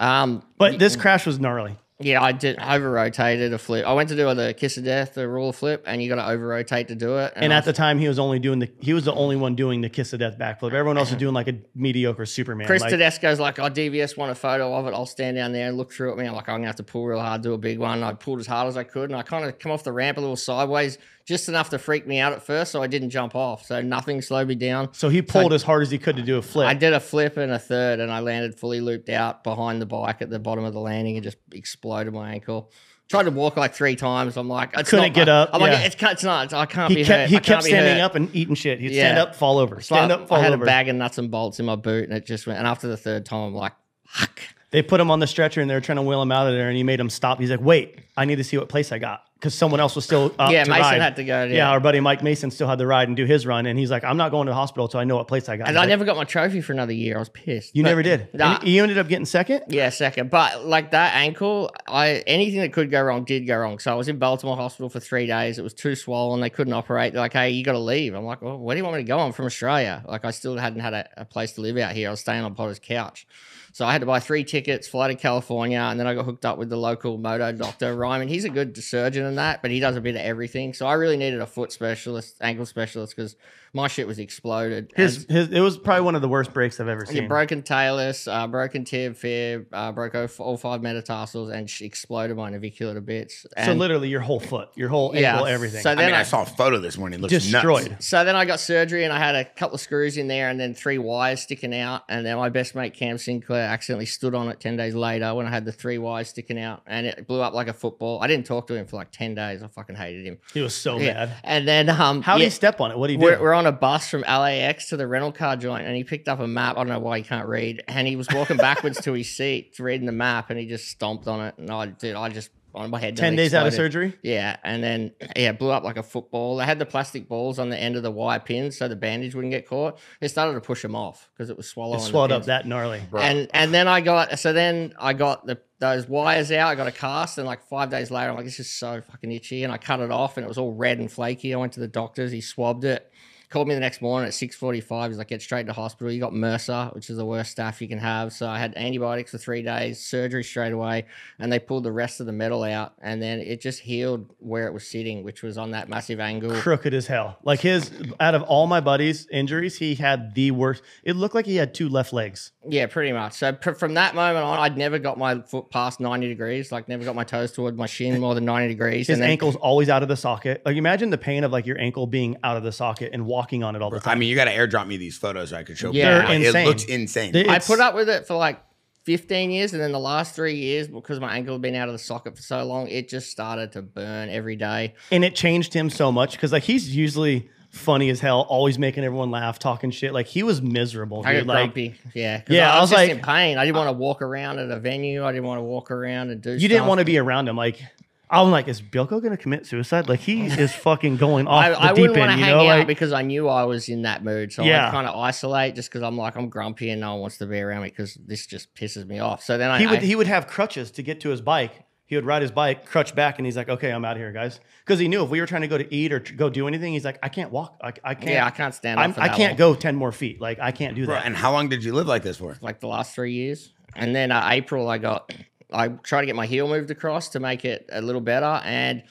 Um, but this crash was gnarly. Yeah, I did over rotated a flip. I went to do the kiss of death, the roller flip, and you got to over rotate to do it. And, and at was, the time, he was only doing the he was the only one doing the kiss of death backflip. Everyone else was doing like a mediocre Superman. Chris like, Tedesco's like, "Oh, D V S want a photo of it. I'll stand down there and look through it." Man, I'm like, "I'm gonna have to pull real hard, do a big one." And I pulled as hard as I could, and I kind of come off the ramp a little sideways, just enough to freak me out at first, so I didn't jump off. So nothing slowed me down. So he pulled so as hard as he could to do a flip. I did a flip and a third, and I landed fully looped out behind the bike at the bottom of the landing and just exploded my ankle. Tried to walk like three times. I'm like, I couldn't get up. I'm like, it's it's not. I can't be hurt. He kept standing up and eating shit. He'd stand up, fall over. Stand up, fall over. I had a bag of nuts and bolts in my boot, and it just went. And after the third time, I'm like, fuck. They put him on the stretcher, and they were trying to wheel him out of there, and he made him stop. He's like, wait, I need to see what place I got. Because someone else was still up yeah, to Mason ride. had to go. Yeah. yeah, our buddy Mike Mason still had to ride and do his run. And he's like, I'm not going to the hospital until I know what place I got. And I like, never got my trophy for another year. I was pissed. You but, never did? Nah. You ended up getting second? Yeah, second. But like that ankle, I anything that could go wrong did go wrong. So I was in Baltimore hospital for three days. It was too swollen. They couldn't operate. They're like, hey, you got to leave. I'm like, well, where do you want me to go? I'm from Australia. Like I still hadn't had a, a place to live out here. I was staying on Potter's couch. So I had to buy three tickets, fly to California, and then I got hooked up with the local moto doctor, Ryman. He's a good surgeon and that, but he does a bit of everything. So I really needed a foot specialist, ankle specialist, because my shit was exploded. His, his, it was probably one of the worst breaks I've ever seen. Yeah, broken talus, uh, broken tib fib, uh, broke all five metatarsals, and she exploded my navicular to bits. And so literally your whole foot, your whole yeah, ankle, everything. So then I, mean, I, I saw a photo this morning. It looks destroyed. Nuts. So then I got surgery, and I had a couple of screws in there, and then three wires sticking out. And then my best mate Cam Sinclair accidentally stood on it ten days later when I had the three wires sticking out, and it blew up like a football. I didn't talk to him for like ten days. I fucking hated him. He was so yeah. mad. And then um how yeah, did he step on it? What did he do? We're, we're on a bus from L A X to the rental car joint, and he picked up a map. I don't know why he can't read, and he was walking backwards to his seat reading the map, and he just stomped on it. And I dude I just on my head. ten days exploded. Out of surgery? Yeah. And then, yeah, blew up like a football. They had the plastic balls on the end of the wire pins so the bandage wouldn't get caught. It started to push them off because it was swallowing. It swallowed up that gnarly. Bro. And and then I got, so then I got the those wires out. I got a cast, and like five days later, I'm like, this is so fucking itchy. And I cut it off, and it was all red and flaky. I went to the doctors. He swabbed it. Called me the next morning at six forty-five. He's like, get straight to hospital. You got MRSA, which is the worst stuff you can have. So I had antibiotics for three days, surgery straight away, and they pulled the rest of the metal out, and then it just healed where it was sitting, which was on that massive angle. Crooked as hell. Like his, out of all my buddies' injuries, he had the worst. It looked like he had two left legs. Yeah, pretty much. So pr from that moment on, I'd never got my foot past ninety degrees. Like never got my toes toward my shin more than ninety degrees. His and then, ankle's always out of the socket. Like imagine the pain of like your ankle being out of the socket and walking on it all the time. I mean, you got to airdrop me these photos so I could show yeah. people. It looks insane. It's, I put up with it for like fifteen years, and then the last three years, because my ankle had been out of the socket for so long, it just started to burn every day. And it changed him so much because like he's usually funny as hell, always making everyone laugh, talking shit. Like he was miserable. I got grumpy. Like, yeah, yeah. I, I was, was just like in pain. I didn't want to walk around at a venue. I didn't want to walk around and do. You stuff. Didn't want to be around him, like. I'm like, is Bilko going to commit suicide? Like, he is fucking going off I, the I deep end, you know? I wouldn't want to hang out like, because I knew I was in that mood. So yeah. I kind of isolate just because I'm like, I'm grumpy and no one wants to be around me because this just pisses me off. So then he I... Would, I he would have crutches to get to his bike. He would ride his bike, crutch back, and he's like, okay, I'm out of here, guys. Because he knew if we were trying to go to eat or go do anything, he's like, I can't walk. I, I can't. Yeah, I can't stand up for I that can't long. Go ten more feet. Like, I can't do Bro, that. And how long did you live like this for? Like the last three years. And then uh, April, I got... I tried to get my heel moved across to make it a little better, and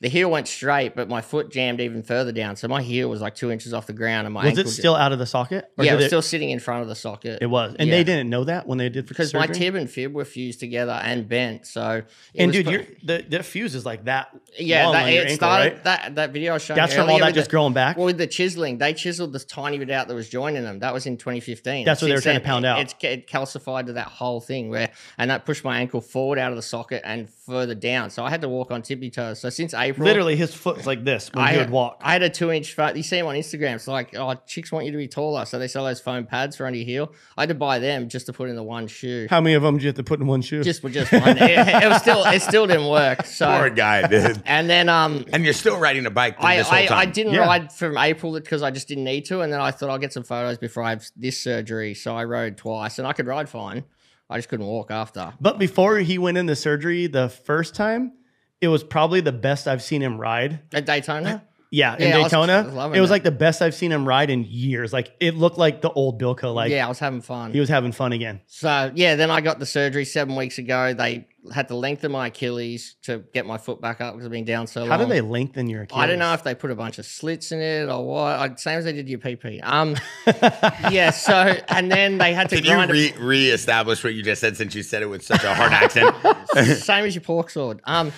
the heel went straight, but my foot jammed even further down. So my heel was like two inches off the ground, and my was it still out of the socket? Yeah, it was still sitting in front of the socket. It was, and yeah. they didn't know that when they did because surgery? My tib and fib were fused together and bent. So and dude, you're, the the fuse is like that. Yeah, long that, on it your ankle, started right? that that video I showed. That's from all that just the, growing back. Well, with the chiseling, they chiseled this tiny bit out that was joining them. That was in twenty fifteen. That's what they were trying to pound out. It's it calcified to that whole thing where, and that pushed my ankle forward out of the socket and further down. So I had to walk on tippy toes. So since April. Literally, his foot's like this when I, he would walk. I had a two-inch foam. You see him on Instagram. It's like, oh, chicks want you to be taller, so they sell those foam pads for under your heel. I had to buy them just to put in the one shoe. How many of them did you have to put in one shoe? Just, just one. it, it was still, it still didn't work. So. Poor guy, dude. And then, um, and you're still riding a bike I, this whole I, time. I didn't yeah. ride from April because I just didn't need to, and then I thought I'll get some photos before I have this surgery. So I rode twice, and I could ride fine. I just couldn't walk after. But before he went in the surgery the first time. It was probably the best I've seen him ride. At Daytona? Yeah, in yeah, Daytona. Was, was it was it. like the best I've seen him ride in years. Like, it looked like the old Bilko. Like, yeah, I was having fun. He was having fun again. So, yeah, then I got the surgery seven weeks ago. They had to lengthen my Achilles to get my foot back up because I've been down so long. How do they lengthen your Achilles? I don't know if they put a bunch of slits in it or what. Like, same as they did your P P. Um, yeah, so, and then they had to Did grind you re reestablish what you just said since you said it with such a hard accent? Same as your pork sword. Um...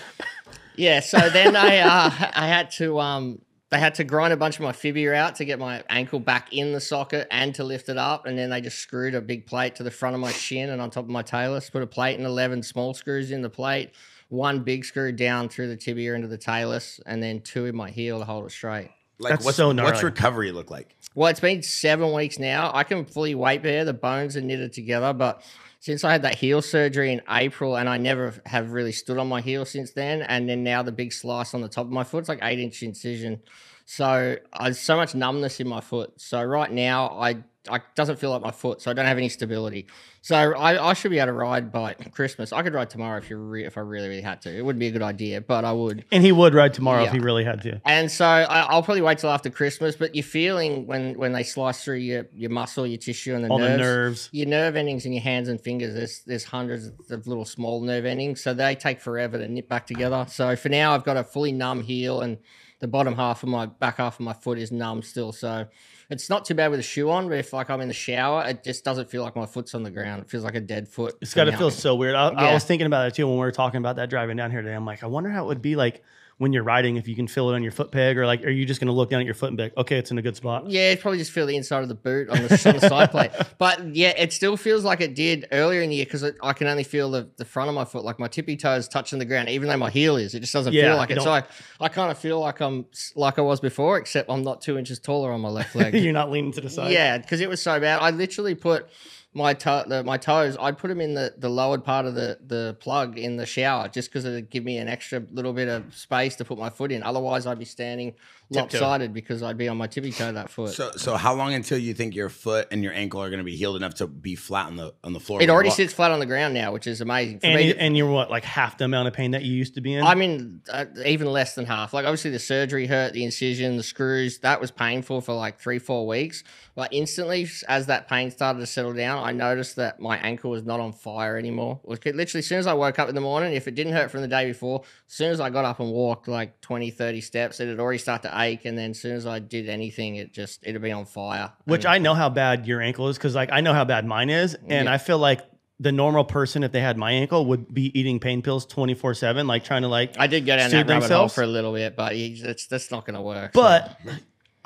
Yeah, so then I uh, I had to um they had to grind a bunch of my fibula out to get my ankle back in the socket and to lift it up, and then they just screwed a big plate to the front of my shin and on top of my talus, put a plate and eleven small screws in the plate, one big screw down through the tibia into the talus, and then two in my heel to hold it straight. Like That's what's, so gnarly. What's recovery look like? Well, it's been seven weeks now. I can fully weight bear. The bones are knitted together, but since I had that heel surgery in April and I never have really stood on my heel since then, and then now the big slice on the top of my foot, it's like eight-inch incision. So I have so much numbness in my foot. So right now I, I doesn't feel like my foot, so I don't have any stability. So I, I should be able to ride by Christmas. I could ride tomorrow if you re if I really, really had to. It wouldn't be a good idea, but I would. And he would ride tomorrow yeah. if he really had to. And so I, I'll probably wait till after Christmas, but you're feeling when, when they slice through your, your muscle, your tissue, and the All nerves. All the nerves. Your nerve endings in your hands and fingers, there's, there's hundreds of little small nerve endings, so they take forever to knit back together. So for now, I've got a fully numb heel, and the bottom half of my, back half of my foot is numb still, so... It's not too bad with a shoe on, but if like I'm in the shower, it just doesn't feel like my foot's on the ground. It feels like a dead foot. It's got to feel so weird. I, yeah. I was thinking about that too when we were talking about that driving down here today. I'm like, I wonder how it would be like when you're riding, if you can feel it on your foot peg, or like, are you just going to look down at your foot and be like, okay, it's in a good spot? Yeah, you probably just feel the inside of the boot on the, on the side plate. But yeah, it still feels like it did earlier in the year because I can only feel the, the front of my foot, like my tippy toes touching the ground, even though my heel is. It just doesn't yeah, feel like it. So I, I kind of feel like I'm like I was before, except I'm not two inches taller on my left leg. You're not leaning to the side. Yeah, because it was so bad. I literally put my to my toes, I'd put them in the, the lowered part of the, the plug in the shower just because it would give me an extra little bit of space to put my foot in. Otherwise, I'd be standing lopsided because I'd be on my tippy toe that foot. So, so how long until you think your foot and your ankle are going to be healed enough to be flat on the on the floor? It already sits flat on the ground now, which is amazing. For and, me, and you're what, like half the amount of pain that you used to be in? I'm in uh, even less than half. Like obviously the surgery hurt, the incision, the screws, that was painful for like three, four weeks. But instantly, as that pain started to settle down, I noticed that my ankle was not on fire anymore. Literally, as soon as I woke up in the morning, if it didn't hurt from the day before, as soon as I got up and walked like twenty, thirty steps, it had already started to ache. And then as soon as I did anything, it just, it'd be on fire. Which I know how bad your ankle is because like I know how bad mine is. And yeah. I feel like the normal person, if they had my ankle, would be eating pain pills twenty-four seven, like trying to like I did go down that rabbit hole for a little bit, but it's, that's not going to work. But... So.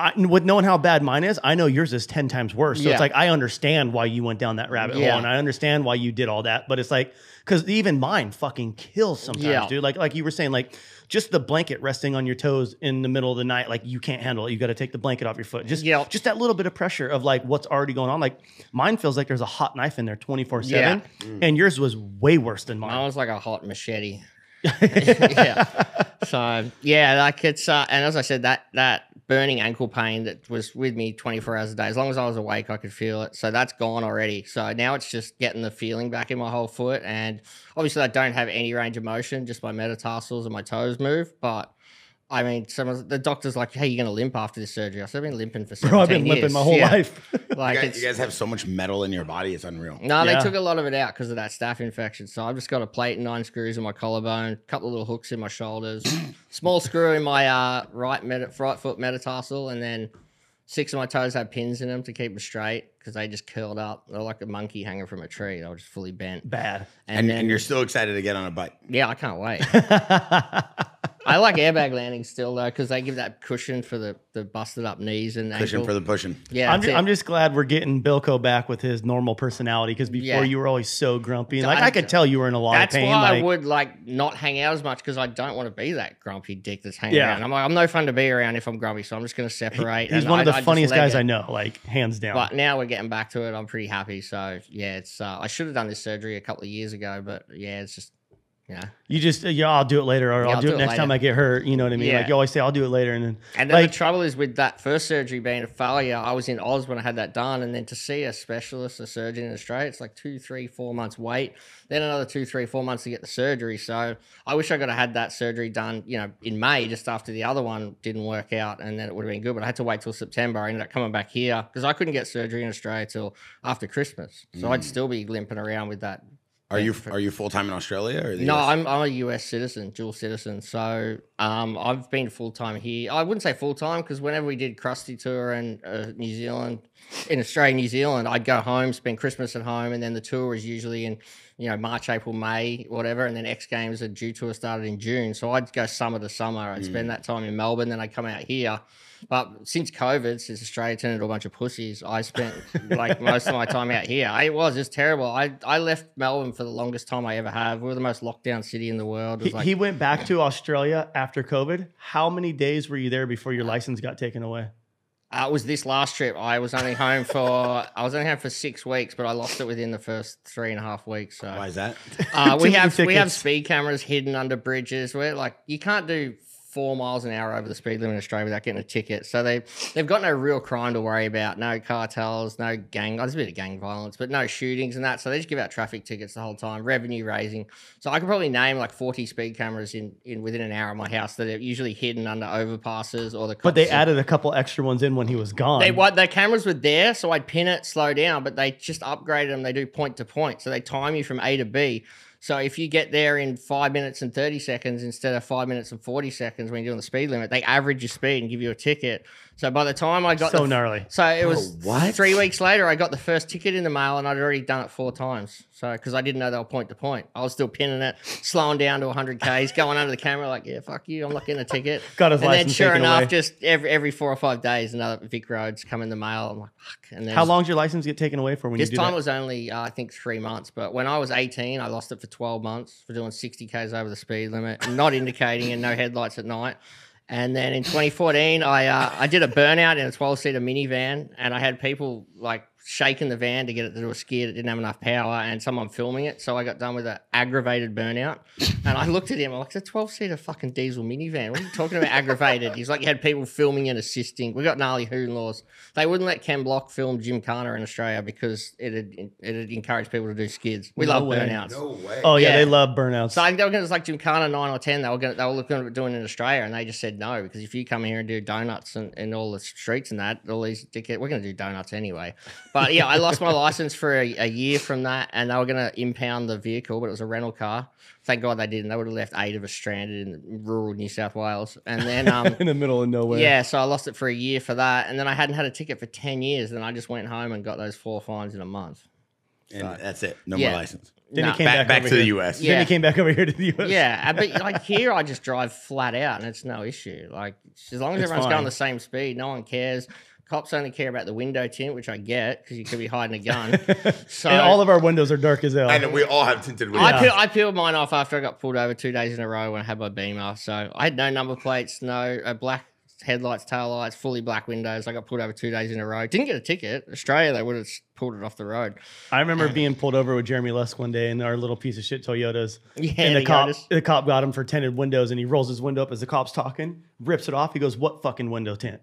I, with knowing how bad mine is, I know yours is ten times worse. So yeah. It's like, I understand why you went down that rabbit yeah. hole and I understand why you did all that. But it's like, because even mine fucking kills sometimes, yeah. dude. Like like you were saying, like just the blanket resting on your toes in the middle of the night, like you can't handle it. You got to take the blanket off your foot. Just, yeah. just that little bit of pressure of like what's already going on. Like mine feels like there's a hot knife in there twenty-four seven. Yeah. Mm. And yours was way worse than mine. Mine was like a hot machete. yeah. So, yeah, like it's, uh, and as I said, that, that, burning ankle pain that was with me twenty-four hours a day. As long as I was awake, I could feel it. So that's gone already. So now it's just getting the feeling back in my whole foot. And obviously I don't have any range of motion, just my metatarsals and my toes move. But I mean, some of the doctor's like, hey, you're going to limp after this surgery. I said, I've been limping for seventeen years. Bro, I've been years. limping my whole yeah. life. Like you, guys, it's, you guys have so much metal in your body. It's unreal. No, yeah. they took a lot of it out because of that staph infection. So I've just got a plate and nine screws in my collarbone, a couple of little hooks in my shoulders, small screw in my uh, right, meta, right foot metatarsal, and then six of my toes have pins in them to keep them straight because they just curled up. They're like a monkey hanging from a tree. They were just fully bent. Bad. And, and, then, and you're still excited to get on a bike. Yeah, I can't wait. I like airbag landings still, though, because they give that cushion for the, the busted up knees and cushion ankle. for the pushing. Yeah, I'm just, I'm just glad we're getting Bilko back with his normal personality because before yeah. you were always so grumpy. And like I, I could tell you were in a lot of pain. That's why like, I would like not hang out as much because I don't want to be that grumpy dick that's hanging yeah. around. I'm like, I'm no fun to be around if I'm grumpy, so I'm just going to separate. He, he's and one I, of the I funniest guys it. I know, like hands down. But now we're getting back to it. I'm pretty happy. So yeah, it's uh, I should have done this surgery a couple of years ago, but yeah, it's just. Yeah. You just, yeah, I'll do it later or yeah, I'll, I'll do, do it next later. time I get hurt. You know what I mean? Yeah. Like you always say, I'll do it later. And then, and then like, the trouble is with that first surgery being a failure, I was in Oz when I had that done. And then to see a specialist, a surgeon in Australia, it's like two, three, four months wait. Then another two, three, four months to get the surgery. So I wish I could have had that surgery done, you know, in May just after the other one didn't work out. And then it would have been good. But I had to wait till September. I ended up coming back here because I couldn't get surgery in Australia till after Christmas. So mm. I'd still be limping around with that. Are you are you full time in Australia? Or no, U S? I'm I'm a U S citizen, dual citizen. So um, I've been full time here. I wouldn't say full time because whenever we did Crusty Tour in uh, New Zealand, in Australia, New Zealand, I'd go home, spend Christmas at home, and then the tour was usually in you know March, April, May, whatever, and then X Games and Dew Tour started in June. So I'd go summer to summer. I'd mm. spend that time in Melbourne, then I'd come out here. But since COVID, since Australia turned into a bunch of pussies, I spent like most of my time out here. I, it was just terrible. I, I left Melbourne for the longest time I ever have. We were the most locked down city in the world. It was he, like, he went back to Australia after COVID. How many days were you there before your license got taken away? Uh, it was this last trip. I was only home for I was only home for six weeks, but I lost it within the first three and a half weeks. So why is that? Uh, we have tickets. we have speed cameras hidden under bridges. We're like you can't do. Four miles an hour over the speed limit in Australia without getting a ticket. So they, they've got no real crime to worry about. No cartels, no gang. Oh, there's a bit of gang violence, but no shootings and that. So they just give out traffic tickets the whole time, revenue raising. So I could probably name like forty speed cameras in, in within an hour of my house that are usually hidden under overpasses or the cops. But they added a couple extra ones in when he was gone. They what? Their cameras were there, so I'd pin it, slow down, but they just upgraded them. They do point to point. So they time you from A to B. So if you get there in five minutes and thirty seconds instead of five minutes and forty seconds when you're doing the speed limit, they average your speed and give you a ticket. So by the time I got... So the, gnarly. So it oh, was what? three weeks later, I got the first ticket in the mail and I'd already done it four times. So because I didn't know they were point to point. I was still pinning it, slowing down to one hundred Ks, going under the camera like, yeah, fuck you, I'm not getting a ticket. got his and license then sure enough, away. just every, every four or five days, another Vic Roads come in the mail. I'm like, fuck. And then How was, long's your license get taken away for when you do This time that? was only, uh, I think, three months. But when I was eighteen, I lost it for twelve months for doing sixty Ks over the speed limit, not indicating and no headlights at night. And then in twenty fourteen, I uh, I did a burnout in a twelve-seater minivan, and I had people like shaking the van to get it to a skier that didn't have enough power, and someone filming it. So I got done with an aggravated burnout. And I looked at him, I'm like, it's a twelve-seater fucking diesel minivan. What are you talking about aggravated? He's like, you had people filming and assisting. We got gnarly hoon laws. They wouldn't let Ken Block film Gymkhana in Australia because it had, it had encouraged people to do skids. We no love way. Burnouts. No way. Oh, yeah, yeah, they love burnouts. So I think they were going to, like, Gymkhana nine or ten, they were going to, they were looking at doing in Australia, and they just said no, because if you come here and do donuts and, and all the streets and that, all these dickheads, we're going to do donuts anyway. But yeah, I lost my license for a, a year from that, and they were going to impound the vehicle, but it was a rental car. Thank God they didn't. They would have left eight of us stranded in rural New South Wales. And then um, in the middle of nowhere. Yeah, so I lost it for a year for that, and then I hadn't had a ticket for ten years. Then I just went home and got those four fines in a month. And so, that's it. No yeah. more license. Then nah, you came back, back, back to here. the U S. Yeah. Then you came back over here to the U S. Yeah, but like here, I just drive flat out, and it's no issue. Like as long as it's everyone's fine. going the same speed, no one cares. Cops only care about the window tint, which I get, because you could be hiding a gun. So and all of our windows are dark as hell. And we all have tinted windows. I, peel, I peeled mine off after I got pulled over two days in a row when I had my Beamer. So I had no number plates, no uh, black headlights, tail lights, fully black windows. I got pulled over two days in a row. Didn't get a ticket. Australia, they would have pulled it off the road. I remember um, being pulled over with Jeremy Lusk one day in our little piece of shit Toyotas. Yeah, and the, the, cop, the cop got him for tinted windows, and he rolls his window up as the cop's talking, rips it off. He goes, what fucking window tint?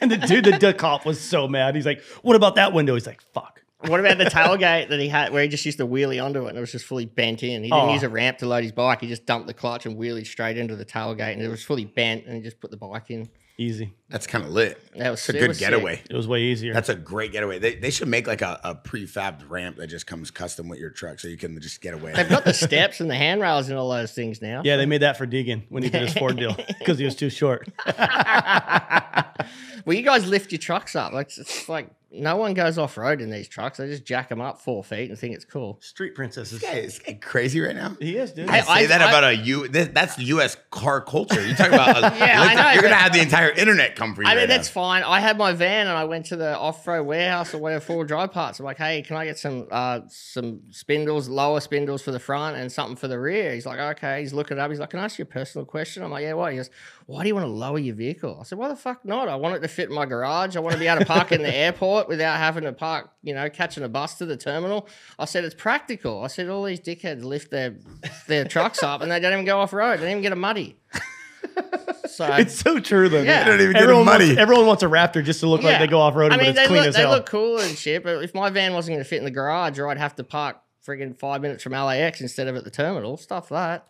And the dude, the, the cop was so mad. He's like, what about that window? He's like, fuck. What about the tailgate that he had where he just used to wheelie onto it and it was just fully bent in? He didn't oh. use a ramp to load his bike. He just dumped the clutch and wheelied straight into the tailgate, and it was fully bent, and he just put the bike in. Easy. That's kind of lit. That was a good getaway. Sick. It was way easier. That's a great getaway. They, they should make like a, a prefabbed ramp that just comes custom with your truck, so you can just get away. They've got the steps and the handrails and all those things now. Yeah, they made that for Deegan when he did his Ford deal because he was too short. Well, you guys lift your trucks up. Like, it's like no one goes off road in these trucks. They just jack them up four feet and think it's cool. Street princesses. This guy is crazy right now. He is, dude. I, I say I, that I, about a U. That's U S car culture. You talking about? A, yeah, like, I know, you're gonna have the entire internet come for you. I mean, right that's now. fine. I had my van and I went to the off-road warehouse or whatever four-wheel drive parts. I'm like, hey, can I get some uh, some spindles, lower spindles for the front and something for the rear? He's like, okay. He's looking up. He's like, can I ask you a personal question? I'm like, yeah, what? He goes, why do you want to lower your vehicle? I said, why the fuck not? I want it to fit in my garage. I want to be able to park in the airport without having to park, you know, catching a bus to the terminal. I said, it's practical. I said, all these dickheads lift their their trucks up and they don't even go off road. They don't even get a muddy. So, it's so true though. Yeah. They don't even everyone get a muddy. Wants, everyone wants a Raptor just to look yeah. like they go off road. I mean, it's they, clean look, as they hell. look cool and shit, but if my van wasn't going to fit in the garage, or I'd have to park friggin' five minutes from L A X instead of at the terminal, stuff like that.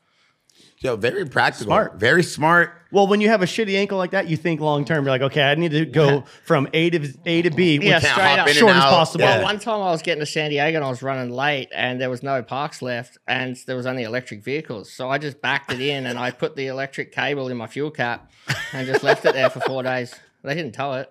Yo, very practical. Smart. Very smart. Well, when you have a shitty ankle like that, you think long term. You're like, okay, I need to go from A to A to B, yeah, which straight up, short as possible. Yeah. Well, one time I was getting to San Diego and I was running late, and there was no parks left, and there was only electric vehicles, so I just backed it in and I put the electric cable in my fuel cap and just left it there for four days. They didn't tow it.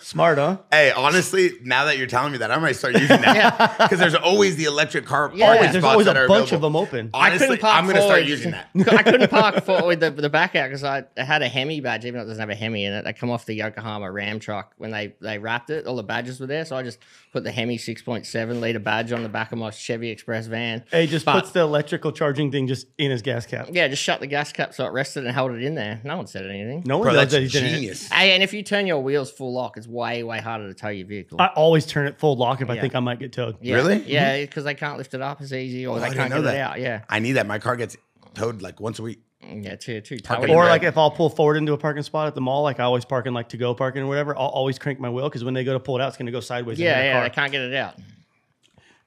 Smart, huh? Hey, honestly, now that you're telling me that, I might start using that. Because yeah. there's always the electric car yeah. parking spots. There's always a bunch available. of them open. Honestly, I couldn't park I'm going to start using that. I couldn't park forward the, the back out because I had a Hemi badge, even though it doesn't have a Hemi in it. They come off the Yokohama Ram truck. When they, they wrapped it, all the badges were there. So I just put the Hemi six point seven liter badge on the back of my Chevy Express van. Hey, just but, puts the electrical charging thing just in his gas cap. Yeah, just shut the gas cap so it rested and held it in there. No one said anything. No one Bro, knows that's that he's genius. Hey, and if you turn your wheels full lock, it's way, way harder to tow your vehicle. I always turn it full lock if yeah. I think I might get towed. Yeah. Really? Yeah, because mm-hmm. they can't lift it up as easy, or well, they can't get that. it out. Yeah, I need that. My car gets towed like once a week. Yeah, too, too towing. Or like if I'll pull forward into a parking spot at the mall, like I always park in like to-go parking or whatever, I'll always crank my wheel because when they go to pull it out, it's going to go sideways. Yeah, in yeah, car. They can't get it out.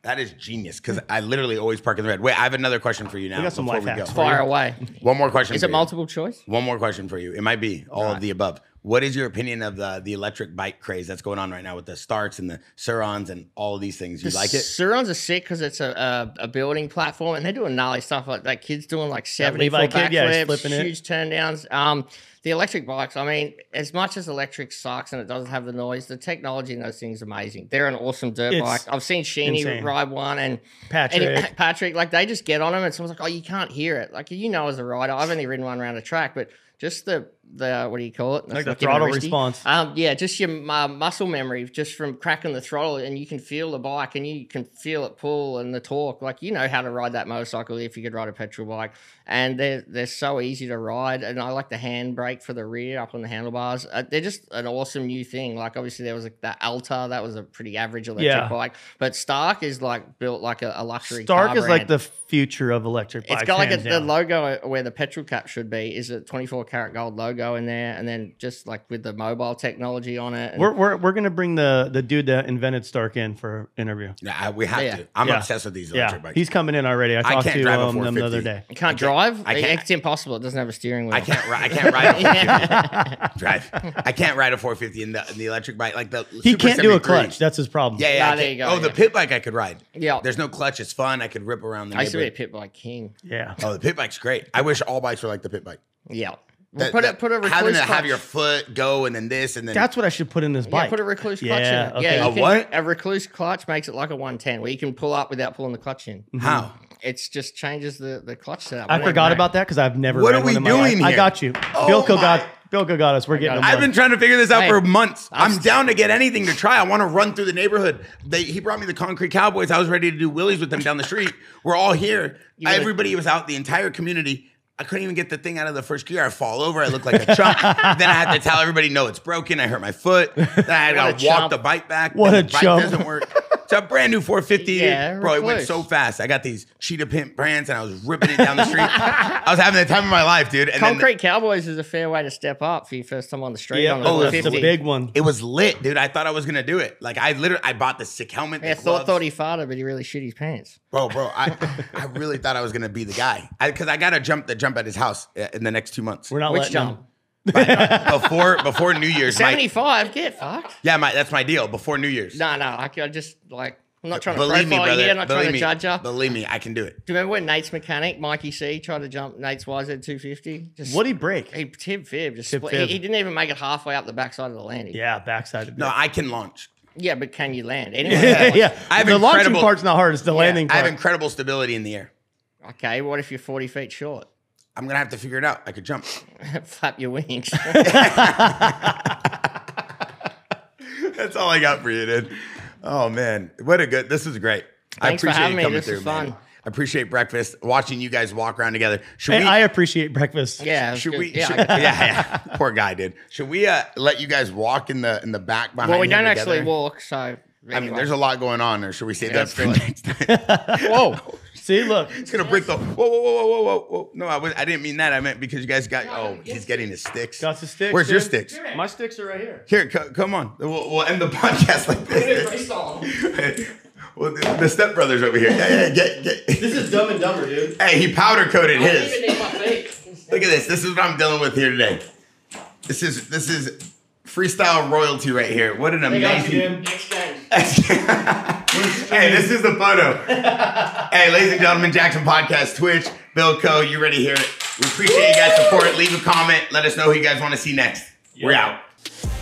That is genius because I literally always park in the red. Wait, I have another question for you now. We got some life hacks. Fire away. One more question. Is it multiple choice? One more question for you. It might be all of the above. What is your opinion of the, the electric bike craze that's going on right now with the Starts and the Surons and all of these things? You the like it? Surons are sick because it's a, a a building platform and they're doing gnarly stuff like that. Kids doing like seventy-four backflips, kid, yeah, flipping huge it. turndowns. Um, the electric bikes, I mean, as much as electric sucks and it doesn't have the noise, the technology in those things is amazing. They're an awesome dirt it's bike. I've seen Sheeny insane. ride one and Patrick. And Patrick, like they just get on them and someone's like, oh, you can't hear it. Like, you know, as a rider, I've only ridden one around a track, but just the the, what do you call it? Like the throttle response. Um, yeah, just your uh, muscle memory just from cracking the throttle, and you can feel the bike and you can feel it pull and the torque. Like, you know how to ride that motorcycle if you could ride a petrol bike, and they're, they're so easy to ride. And I like the handbrake for the rear up on the handlebars. Uh, they're just an awesome new thing. Like, obviously there was like the Alta, that was a pretty average electric yeah. bike, but Stark is like built like a, a luxury Stark car is brand. Like the future of electric bikes. It's got like a, the logo where the petrol cap should be is a twenty-four karat gold logo in there, and then just like with the mobile technology on it. And we're we're, we're going to bring the the dude that invented Stark in for interview. Nah, we have yeah. to. I'm yeah. obsessed with these electric yeah. bikes. He's coming in already. I talked I to um, them the other day. You can't, I can't drive? I can't, it's impossible. It doesn't have a steering wheel. I can't, I can't ride a yeah. drive. I can't ride a four fifty in the, in the electric bike. Like the he Super can't do a clutch. That's his problem. Yeah, yeah. Nah, there you go, oh, yeah. the pit bike I could ride. Yeah. There's no clutch. It's fun. I could rip around the I used to be a pit bike king. Yeah. Oh, the pit bike's great. I wish all bikes were like the pit bike. Yeah. That, put it. Put a recluse having to clutch. Have your foot go and then this and then. That's what I should put in this bike. Yeah, put a recluse clutch yeah, in it. Okay. Yeah, a can, what? A recluse clutch makes it like a one ten where you can pull up without pulling the clutch in. Mm-hmm. How? It just changes the the clutch setup. I forgot about that because I've never. What are we doing here? I got you. Oh, Bilko got. Bilko got us. We're getting. I've been trying to figure this out hey, for months. I'm, I'm down to get anything to try. I want to run through the neighborhood. They, he brought me the Concrete Cowboys. I was ready to do willies with them down the street. We're all here. Gotta, Everybody was out. The entire community. I couldn't even get the thing out of the first gear. I fall over. I look like a chump. Then I had to tell everybody, no, it's broken. I hurt my foot. Then I had to walk chump. the bike back. What a the bike chump. doesn't work. It's a brand new four fifty. Yeah, bro, recluse. It went so fast. I got these Cheetah Pimp brands, and I was ripping it down the street. I was having the time of my life, dude. And Concrete then the, Cowboys is a fair way to step up for your first time on the street. Yeah, on the oh, that's a big one. It was lit, dude. I thought I was gonna do it. Like I literally, I bought the sick helmet. Yeah, thought thought he farted, but he really shit his pants. Bro, bro, I I really thought I was gonna be the guy because I, I gotta jump the jump at his house in the next two months. We're not Which letting jump. Him. before before New Year's, seventy-five, my, get fucked. Yeah, my, that's my deal. Before New Year's. No, no, I, I just like I'm not trying to believe me, brother. You, I'm not believe trying me. to judge her. Believe me, I can do it. Do you remember when Nate's mechanic, Mikey C, tried to jump Nate's Y Z two fifty? Just, what'd he break? He tib fib. Just tib split. Fib. He, he didn't even make it halfway up the backside of the landing. Yeah, backside. Of no, I can launch. Yeah, but can you land? Anyway, yeah, yeah. I have the launching part's not hard. It's the yeah, landing part. I have incredible stability in the air. Okay, what if you're forty feet short? I'm gonna have to figure it out. I could jump. Flap your wings. That's all I got for you, dude. Oh man, what a good. This is great. Thanks I appreciate for having you coming me. This through, is fun. Man. I appreciate breakfast. Watching you guys walk around together. Should and we? I appreciate breakfast. Yeah. Should good. we? Yeah, should, yeah, yeah. Poor guy, dude. Should we uh, let you guys walk in the in the back behind? Well, we don't together? actually walk, so anyway. I mean, there's a lot going on there. Should we save yeah, that for next time? Whoa. See, look. It's going to break the... Whoa, whoa, whoa, whoa, whoa, whoa. No, I, was, I didn't mean that. I meant because you guys got... Oh, he's getting his sticks. Got the sticks. Where's dude. your sticks? My sticks are right here. Here, co come on. We'll, we'll end the podcast like this. Well, the, the stepbrother's over here. Yeah, yeah, get, get. This is Dumb and Dumber, dude. Hey, he powder-coated his. I don't even need my face. Look at this. This is what I'm dealing with here today. This is... This is freestyle royalty right here. What an amazing... Next time. Hey, this is the photo. Hey, ladies and gentlemen, Jackson Podcast, Twitch, Bilko, you ready to hear it. We appreciate you guys' support. Leave a comment. Let us know who you guys want to see next. Yep. We're out.